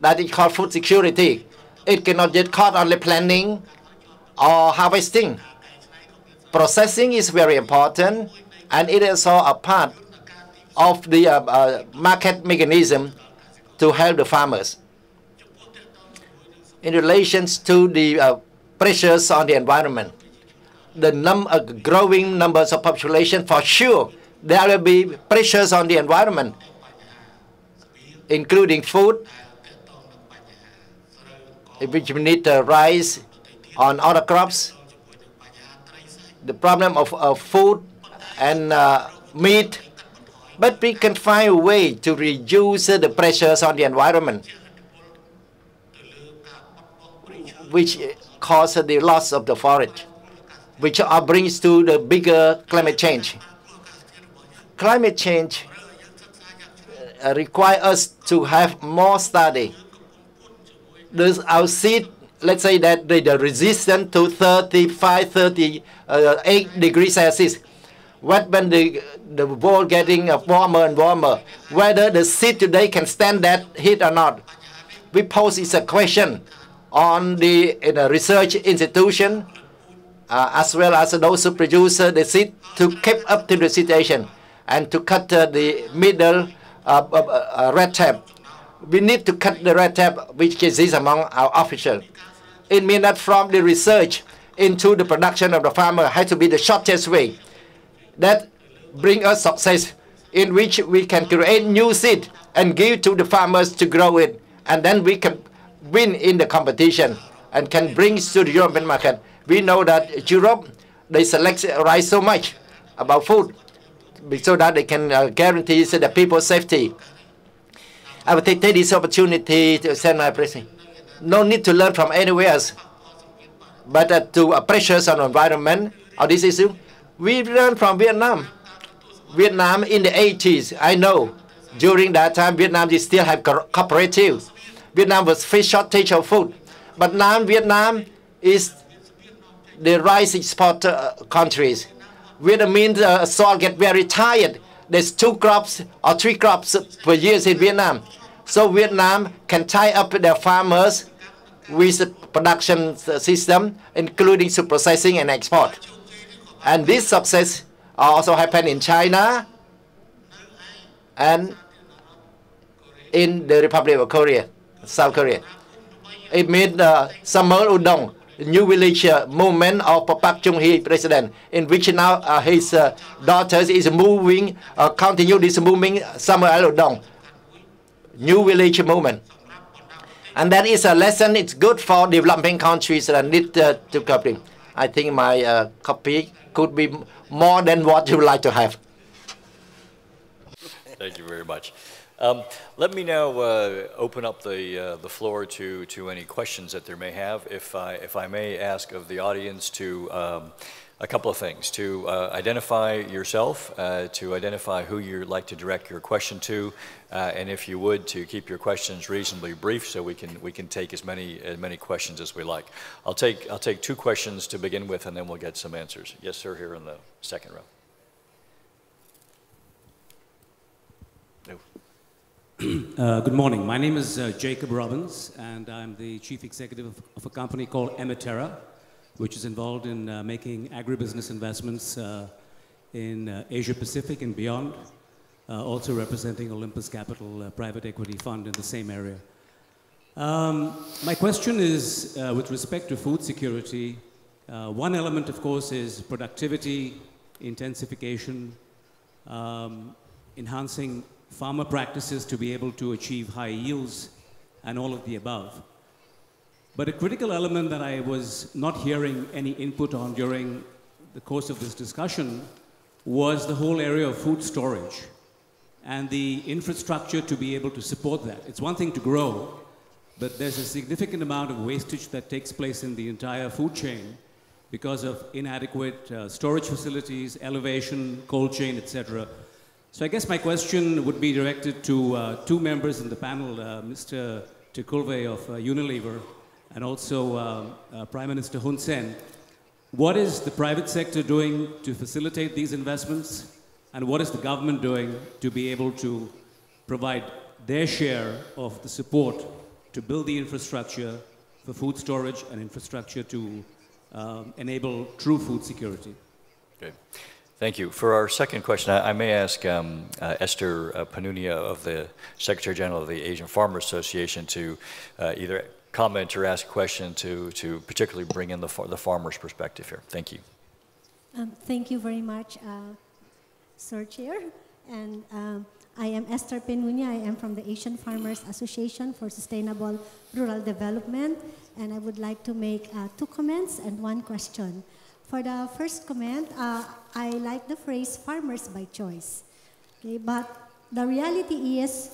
That is called food security. It cannot get caught only planning or harvesting. Processing is very important, and it is also a part of the uh, uh, market mechanism to help the farmers. In relation to the uh, pressures on the environment, the num uh, growing numbers of population, for sure, there will be pressures on the environment, including food, which we need to rise on other crops. The problem of uh, food and uh, meat, but we can find a way to reduce uh, the pressures on the environment, which causes the loss of the forest, which brings to the bigger climate change. Climate change uh, requires us to have more study. This, our seed, let's say that they are resistant to thirty-five, thirty-eight degrees Celsius. What when the, the world getting uh, warmer and warmer, whether the seed today can stand that heat or not. We pose is a question on the in a research institution, Uh, as well as those who produce uh, the seed, to keep up to the situation and to cut uh, the middle uh, uh, uh, red tape. We need to cut the red tape which exists among our officials. It means that from the research into the production of the farmer has to be the shortest way that brings us success, in which we can create new seed and give to the farmers to grow it, and then we can win in the competition and can bring to the European market. We know that Europe, they select rice so much about food so that they can uh, guarantee the people's safety. I will take this opportunity to send my blessing. No need to learn from anywhere else, but uh, to uh, pressures on environment on this issue. We learned from Vietnam. Vietnam in the eighties, I know, during that time, Vietnam they still have co cooperatives. Vietnam was fish shortage of food, but now Vietnam is the rice export uh, countries. Vietnamese uh, soil get very tired. There's two crops or three crops per year in Vietnam. So Vietnam can tie up their farmers with the production system, including to processing and export. And this success also happened in China and in the Republic of Korea, South Korea. It made uh, Samur Udon, new village uh, movement of Pak Chung-hee, president, in which now uh, his uh, daughter is moving, uh, continue this moving somewhere else, new village movement. And that is a lesson. It's good for developing countries that need uh, to copy. I think my uh, copy could be more than what you would like to have. Thank you very much. Um, let me now uh, open up the uh, the floor to to any questions that there may have. If I if I may ask of the audience to um, a couple of things: to uh, identify yourself, uh, to identify who you'd like to direct your question to, uh, and if you would, to keep your questions reasonably brief so we can we can take as many as many questions as we like. I'll take I'll take two questions to begin with, and then we'll get some answers. Yes, sir, here in the second row. Uh, good morning. My name is uh, Jacob Robbins, and I'm the chief executive of, of a company called Ematera. which is involved in uh, making agribusiness investments uh, in uh, Asia Pacific and beyond, uh, also representing Olympus Capital, uh, private equity fund in the same area. Um, my question is uh, with respect to food security. Uh, one element, of course, is productivity, intensification, um, enhancing farmer practices to be able to achieve high yields, and all of the above. But a critical element that I was not hearing any input on during the course of this discussion was the whole area of food storage and the infrastructure to be able to support that. It's one thing to grow, but there's a significant amount of wastage that takes place in the entire food chain because of inadequate uh, storage facilities, elevation, cold chain, et cetera. So I guess my question would be directed to uh, two members in the panel, uh, Mister Terkulwe of uh, Unilever and also uh, uh, Prime Minister Hun Sen. What is the private sector doing to facilitate these investments, and what is the government doing to be able to provide their share of the support to build the infrastructure for food storage and infrastructure to um, enable true food security? Okay. Thank you. For our second question, I, I may ask um, uh, Esther uh, Panunia of the Secretary General of the Asian Farmers Association to uh, either comment or ask a question to, to particularly bring in the, far the farmer's perspective here. Thank you. Um, thank you very much, uh, Sir Chair. And um, I am Esther Panunia. I am from the Asian Farmers Association for Sustainable Rural Development. And I would like to make uh, two comments and one question. For the first comment, uh, I like the phrase farmers by choice. Okay, but the reality is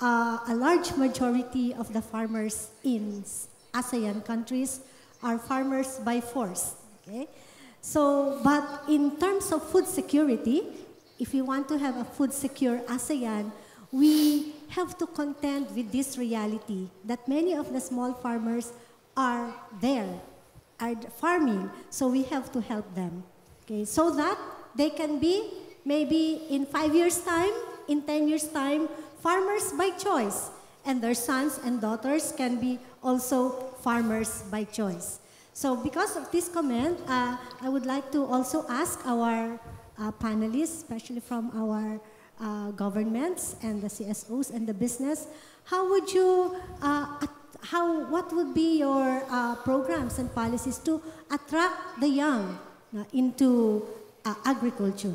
uh, a large majority of the farmers in ASEAN countries are farmers by force. Okay? So, but in terms of food security, if we want to have a food secure ASEAN, we have to contend with this reality that many of the small farmers are there. Are farming, so we have to help them, okay, so that they can be, maybe in five years' time, in ten years' time, farmers by choice, and their sons and daughters can be also farmers by choice. So because of this comment, uh, I would like to also ask our uh, panelists, especially from our uh, governments and the C S Os and the business, how would you uh, How, what would be your uh, programs and policies to attract the young uh, into uh, agriculture?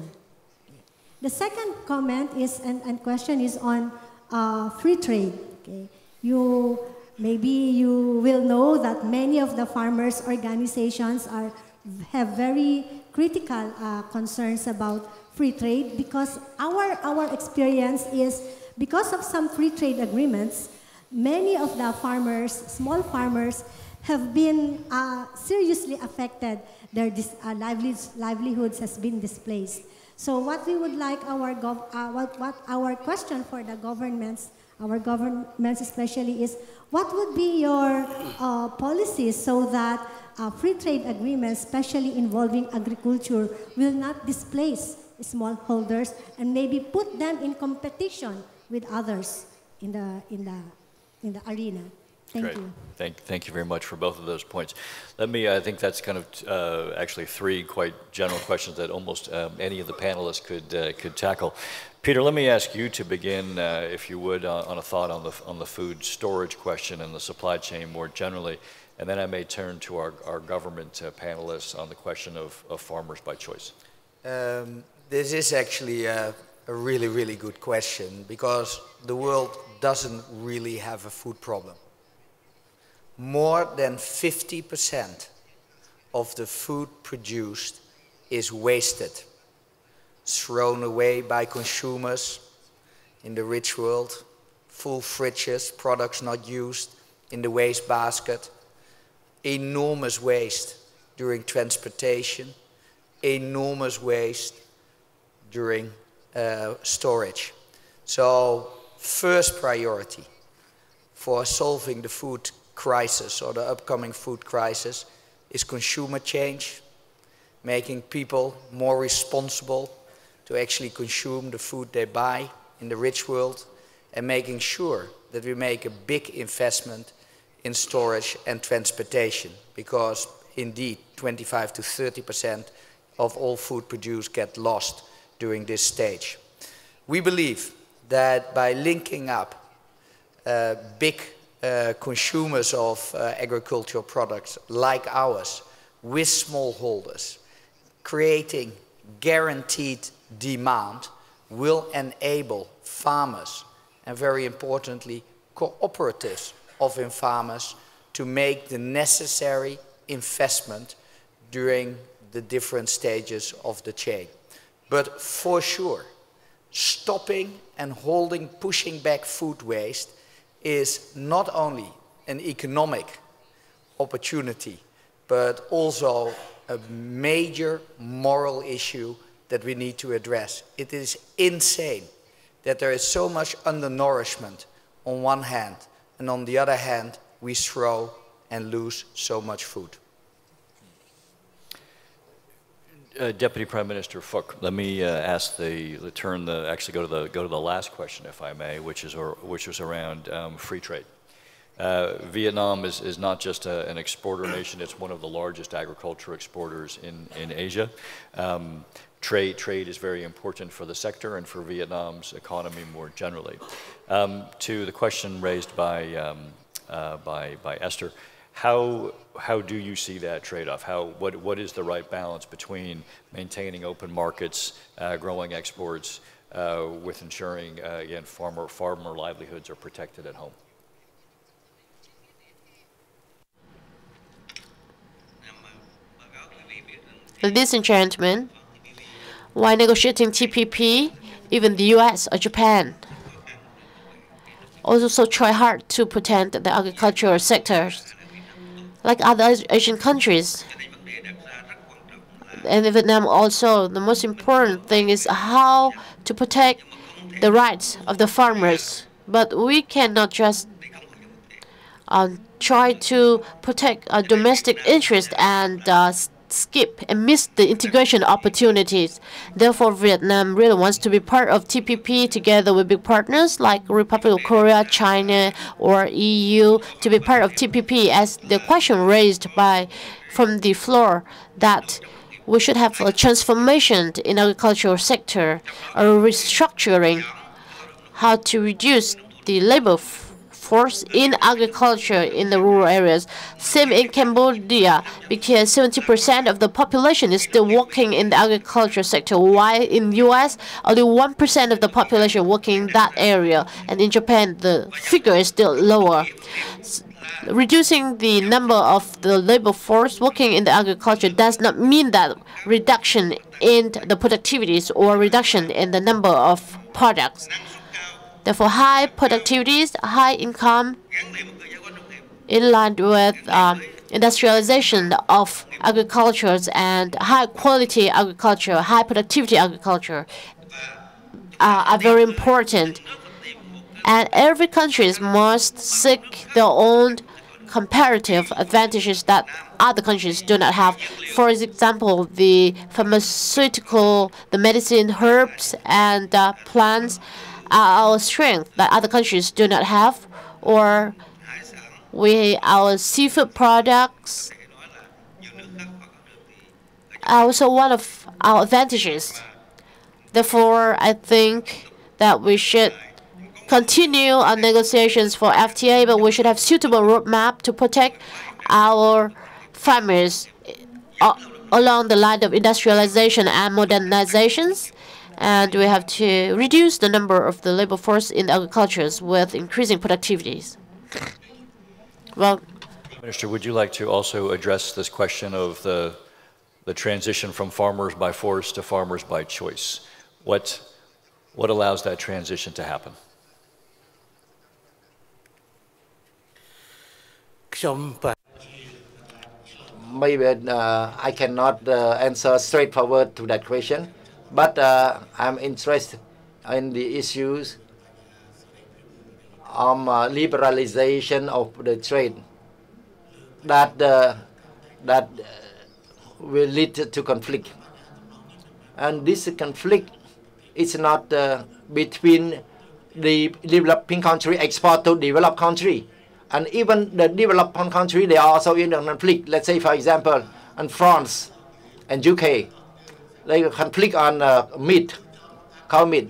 The second comment is and, and question is on uh, free trade. Okay? You, maybe you will know that many of the farmers' organizations are, have very critical uh, concerns about free trade, because our, our experience is because of some free trade agreements, many of the farmers, small farmers, have been uh, seriously affected. Their dis uh, livelihoods, livelihoods has been displaced. So what we would like our, gov uh, what, what our question for the governments, our governments especially, is what would be your uh, policies so that uh, free trade agreements, especially involving agriculture, will not displace smallholders and maybe put them in competition with others in the, in the in the arena. Thank Great. you. Thank, thank you very much for both of those points. Let me, I think that's kind of uh, actually three quite general questions that almost um, any of the panelists could uh, could tackle. Peter, let me ask you to begin, uh, if you would, on, on a thought on the, on the food storage question and the supply chain more generally, and then I may turn to our, our government uh, panelists on the question of, of farmers by choice. Um, this is actually a, a really, really good question, because the world doesn't really have a food problem. More than fifty percent of the food produced is wasted, thrown away by consumers in the rich world, full fridges, products not used in the waste basket, enormous waste during transportation, enormous waste during uh, storage. So, first priority for solving the food crisis or the upcoming food crisis is consumer change, making people more responsible to actually consume the food they buy in the rich world, and making sure that we make a big investment in storage and transportation, because indeed twenty-five to thirty percent of all food produced get lost during this stage. We believe that by linking up uh, big uh, consumers of uh, agricultural products like ours with smallholders, creating guaranteed demand will enable farmers and, very importantly, cooperatives of farmers to make the necessary investment during the different stages of the chain. But for sure, stopping and holding, pushing back food waste is not only an economic opportunity, but also a major moral issue that we need to address. It is insane that there is so much undernourishment on one hand, and on the other hand, we throw and lose so much food. Uh, Deputy Prime Minister Phuc, let me uh, ask the, the turn the actually go to the go to the last question, if I may, which is or, which is around um, free trade. Uh, Vietnam is, is not just a, an exporter nation; it's one of the largest agriculture exporters in in Asia. Um, Trade, trade is very important for the sector and for Vietnam's economy more generally. Um, to the question raised by, um, uh, by, by Esther, how, how do you see that trade-off? How, what, what is the right balance between maintaining open markets, uh, growing exports, uh, with ensuring, uh, again, farmer, farmer livelihoods are protected at home? Ladies and gentlemen, while negotiating T P P, even the U S or Japan also try hard to protect the agricultural sectors, like other Asian countries. And in Vietnam also, the most important thing is how to protect the rights of the farmers. But we cannot just uh, try to protect our domestic interests and uh, skip and miss the integration opportunities. Therefore, Vietnam really wants to be part of T P P together with big partners like Republic of Korea, China, or E U to be part of T P P, as the question raised by from the floor that we should have a transformation in agricultural sector, a restructuring, how to reduce the labor force in agriculture in the rural areas. Same in Cambodia, because seventy percent of the population is still working in the agriculture sector, while in the U S only one percent of the population working in that area, and in Japan the figure is still lower. S reducing the number of the labor force working in the agriculture does not mean that reduction in the productivities or reduction in the number of products. Therefore, high productivities, high income, in line with uh, industrialization of agriculture and high-quality agriculture, high-productivity agriculture uh, are very important. And every country must seek their own comparative advantages that other countries do not have. For example, the pharmaceutical, the medicine, herbs, and uh, plants are our strength that other countries do not have, or we our seafood products are also one of our advantages. Therefore, I think that we should continue our negotiations for F T A, but we should have suitable roadmap to protect our farmers along the line of industrialization and modernizations. And we have to reduce the number of the labor force in agriculture with increasing productivities. Well, Minister, would you like to also address this question of the the transition from farmers by force to farmers by choice? What what allows that transition to happen? Maybe uh, I cannot uh, answer straightforward to that question. But uh, I'm interested in the issues on uh, liberalization of the trade that uh, that will lead to conflict, and this conflict is not uh, between the developing country export to developed country, And even the developed country, they are also in a conflict. Let's say, for example, in France and U K, they conflict on uh, meat, cow meat.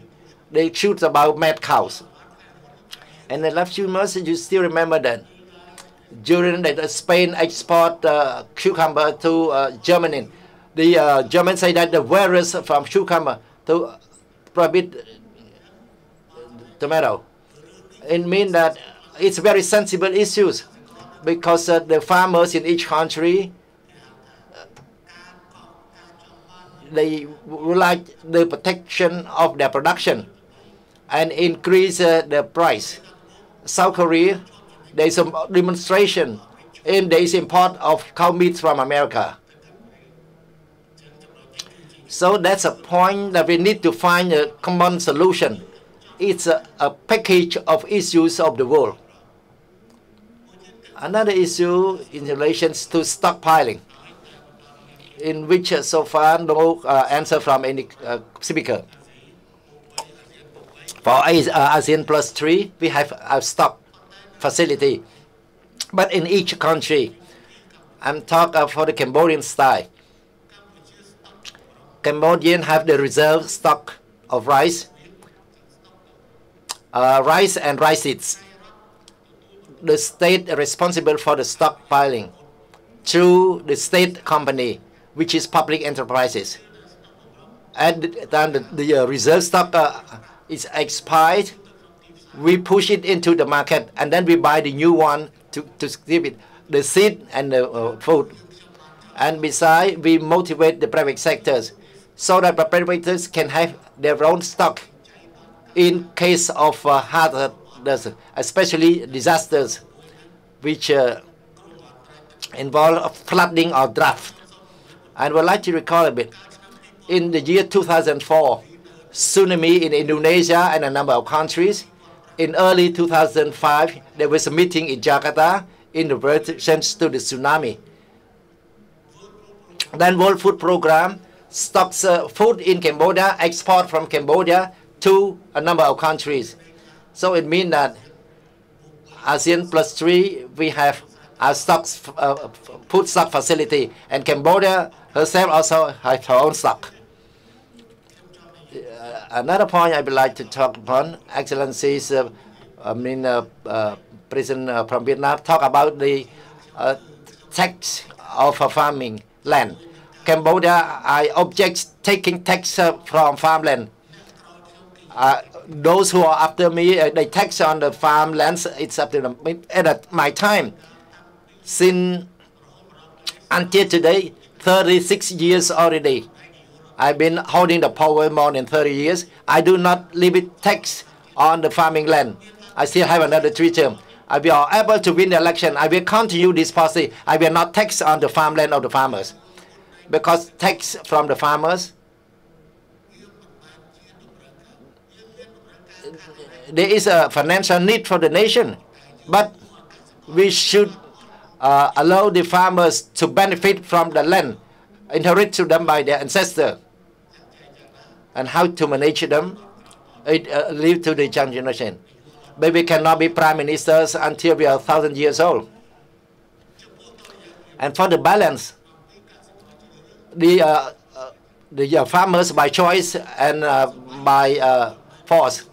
They shoot about mad cows. And the last few months, you still remember that. During that, Spain export uh, cucumber to uh, Germany. The uh, Germans say that the virus from cucumber to prohibit tomato. It means that it's very sensible issues because uh, the farmers in each country, uh, they would like the protection of their production and increase uh, the price. South Korea, there is a demonstration and there is import of cow meat from America. So that's a point that we need to find a common solution. It's a, a package of issues of the world. Another issue in relation to stockpiling, in which uh, so far no uh, answer from any uh, speaker. For ASEAN plus three, we have a stock facility, but in each country, I'm talking uh, for the Cambodian style. Cambodians have the reserve stock of rice, uh, rice and rice seeds. The state is responsible for the stockpiling through the state company, which is public enterprises. And then the, the uh, reserve stock uh, is expired. We push it into the market, and then we buy the new one to, to give it the seed and the uh, food. And besides, we motivate the private sectors, so that the private sectors can have their own stock in case of uh, hazards, especially disasters, which uh, involve flooding or drought. And I would like to recall a bit. In the year two thousand four, tsunami in Indonesia and a number of countries. In early two thousand five, there was a meeting in Jakarta in relation to the tsunami. Then World Food Program stocks uh, food in Cambodia, export from Cambodia to a number of countries. So it means that ASEAN plus three, we have our stocks, uh, food stock facility, and Cambodia herself also has her own stock. Uh, another point I would like to talk upon, Excellencies, uh, I mean, uh, uh, President uh, from Vietnam, talk about the uh, tax of uh, farming land. Cambodia, I object taking tax uh, from farmland. Uh, those who are after me, uh, they tax on the farmlands. It's up to them. At my time, since until today, thirty-six years already. I've been holding the power more than thirty years. I do not limit tax on the farming land. I still have another three terms. I will be able to win the election. I will continue this policy. I will not tax on the farmland of the farmers, because tax from the farmers, there is a financial need for the nation, but we should uh, allow the farmers to benefit from the land inherited to them by their ancestors. And how to manage them, it uh, leaves to the young generation. But we cannot be prime ministers until we are one thousand years old. And for the balance, the, uh, the uh, farmers by choice and uh, by uh, force.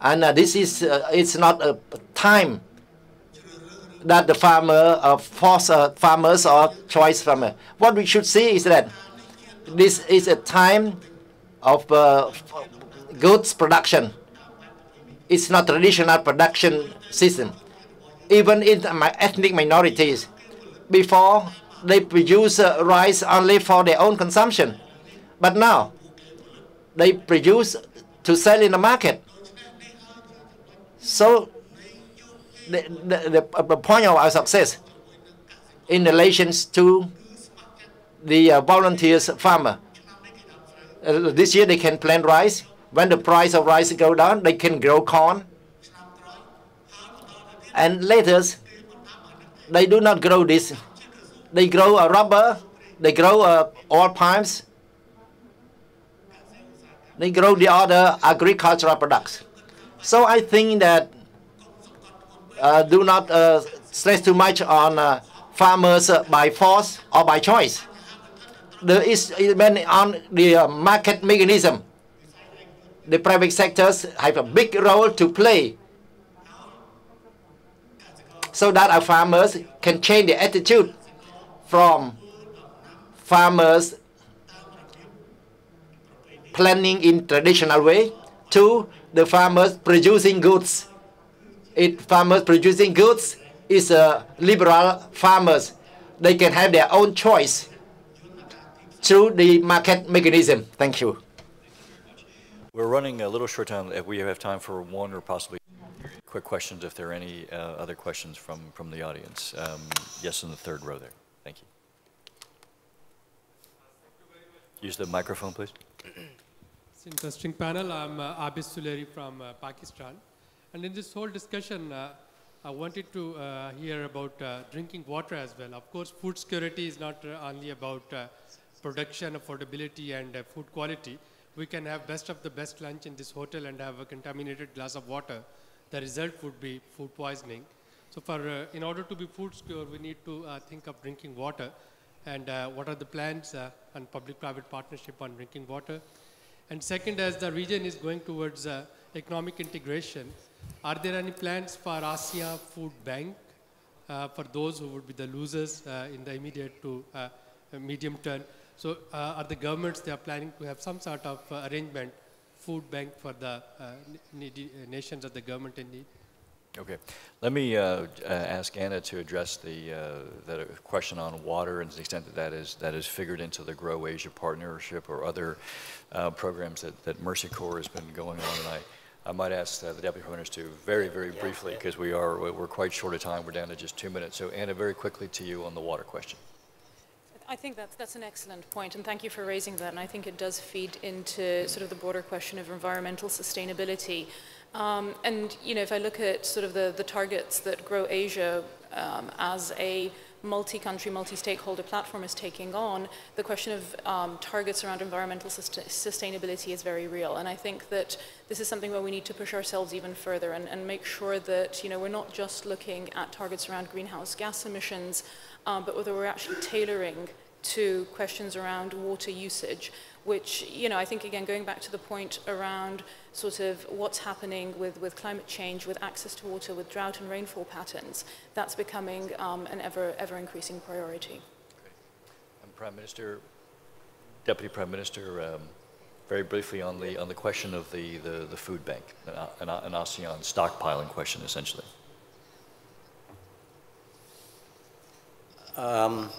And uh, this is, uh, it's not a time that the farmer, uh, force uh, farmers or choice farmers. What we should see is that this is a time of uh, goods production. It's not traditional production system. Even in my ethnic minorities, before they produce uh, rice only for their own consumption, but now they produce to sell in the market. So the, the, the, the point of our success in relations to the uh, volunteers farmer, uh, this year they can plant rice. When the price of rice goes down, they can grow corn. And lettuce, they do not grow this. They grow uh, rubber, they grow uh, oil palms, they grow the other agricultural products. So I think that uh, do not uh, slays too much on uh, farmers uh, by force or by choice. There is depending on the uh, market mechanism. The private sectors have a big role to play so that our farmers can change the attitude from farmers planning in traditional way to the farmers producing goods. If farmers producing goods is a liberal farmers, they can have their own choice through the market mechanism. Thank you. We're running a little short time. We have time for one or possibly quick questions if there are any uh, other questions from, from the audience. Um, yes, in the third row there. Thank you. Use the microphone, please. It's an interesting panel. I'm uh, Abis Suleri from uh, Pakistan. And in this whole discussion, uh, I wanted to uh, hear about uh, drinking water as well. Of course, food security is not uh, only about uh, production, affordability, and uh, food quality. We can have best of the best lunch in this hotel and have a contaminated glass of water. The result would be food poisoning. So for, uh, in order to be food secure, we need to uh, think of drinking water. And uh, what are the plans uh, on public-private partnership on drinking water? And second, as the region is going towards uh, economic integration, are there any plans for ASEAN Food Bank uh, for those who would be the losers uh, in the immediate to uh, medium term? So uh, are the governments, they are planning to have some sort of uh, arrangement, food bank for the uh, needy nations of the government in need? Okay. Let me uh, ask Anna to address the, uh, the question on water and to the extent that that is, that is figured into the GrowAsia partnership or other uh, programs that, that Mercy Corps has been going on. And I, I might ask uh, the Deputy Prime Minister to very, very yeah, briefly, because yeah. we are, we're quite short of time. We're down to just two minutes. So Anna, very quickly to you on the water question. I think that's, that's an excellent point, and thank you for raising that. And I think it does feed into sort of the broader question of environmental sustainability. Um, and, you know, if I look at sort of the, the targets that GrowAsia um, as a multi-country, multi-stakeholder platform is taking on, the question of um, targets around environmental sust sustainability is very real. And I think that this is something where we need to push ourselves even further and, and make sure that, you know, we're not just looking at targets around greenhouse gas emissions, Um, but whether we're actually tailoring to questions around water usage, which, you know, I think, again, going back to the point around sort of what's happening with, with climate change, with access to water, with drought and rainfall patterns, that's becoming um, an ever, ever increasing priority. Great. And Prime Minister, Deputy Prime Minister, um, very briefly on the, on the question of the, the, the food bank, an, an ASEAN stockpiling question, essentially. Um,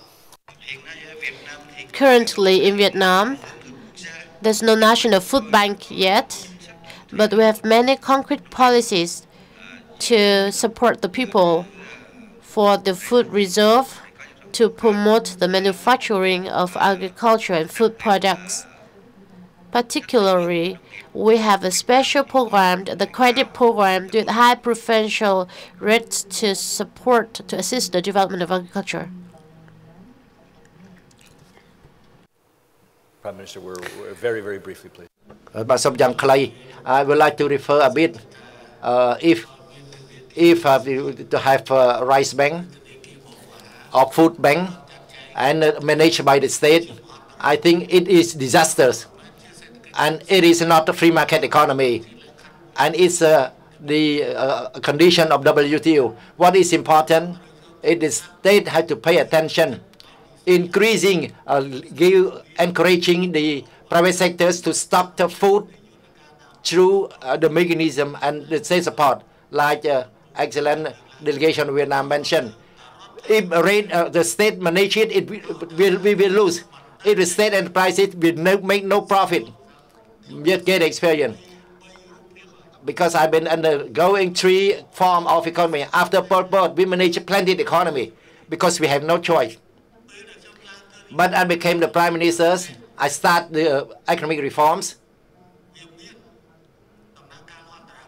currently in Vietnam, there's no national food bank yet, but we have many concrete policies to support the people for the food reserve, to promote the manufacturing of agriculture and food products. Particularly, we have a special program, the credit program, with high preferential rates to support, to assist the development of agriculture. Prime Minister, we're, we're very, very briefly, please. I would like to refer a bit. Uh, if if uh, to have a rice bank or food bank and uh, managed by the state, I think it is disastrous, and it is not a free market economy, and it's uh, the uh, condition of W T O. What is important is the state has to pay attention, increasing, uh, give, encouraging the private sectors to stock the food through uh, the mechanism and the state support, like uh, excellent delegation of Vietnam mentioned. If rate, uh, the state manages it, it will, we will lose. If the state enterprises will no, make no profit, yet get experience. Because I've been undergoing three forms of economy. After Pol Pot, we manage a planted economy because we have no choice. But I became the prime minister. I start the uh, economic reforms.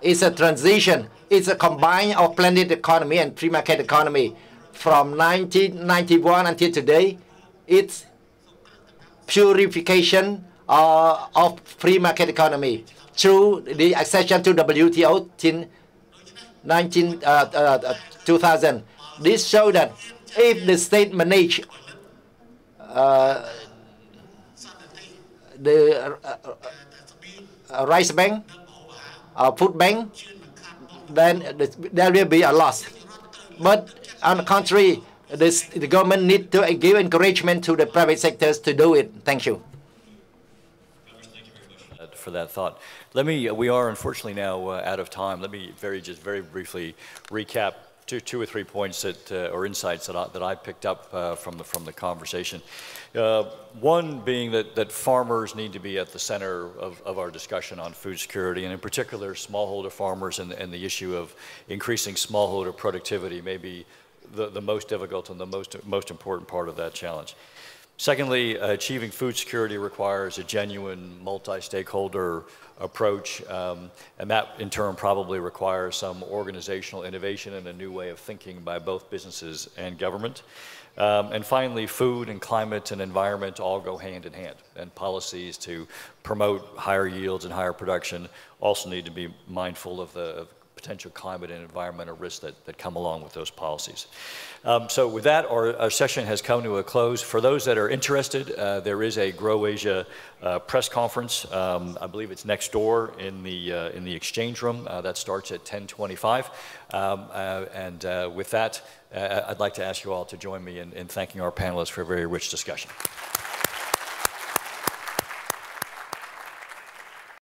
It's a transition. It's a combine of planted economy and free market economy. From nineteen ninety-one until today, it's purification uh, of free market economy through the accession to W T O in nineteen, uh, uh, two thousand. This shows that if the state manage uh, the uh, uh, rice bank, uh, food bank, then there will be a loss. But on the contrary, this, the government needs to give encouragement to the private sectors to do it. Thank you. For that thought. Let me, we are unfortunately now uh, out of time. Let me very, just very briefly recap two, two or three points that, uh, or insights that I, that I picked up uh, from, the, from the conversation. Uh, one being that, that farmers need to be at the center of, of our discussion on food security, and in particular smallholder farmers and, and the issue of increasing smallholder productivity may be the, the most difficult and the most, most important part of that challenge. Secondly, uh, achieving food security requires a genuine multi-stakeholder approach, um, and that in turn probably requires some organizational innovation and a new way of thinking by both businesses and government. Um, and finally, food and climate and environment all go hand in hand, and policies to promote higher yields and higher production also need to be mindful of the of potential climate and environmental risks that, that come along with those policies. Um, so with that, our, our session has come to a close. For those that are interested, uh, there is a GrowAsia uh, press conference. Um, I believe it's next door in the uh, in the exchange room. Uh, that starts at ten twenty-five. Um, uh, and uh, with that, uh, I'd like to ask you all to join me in, in thanking our panelists for a very rich discussion.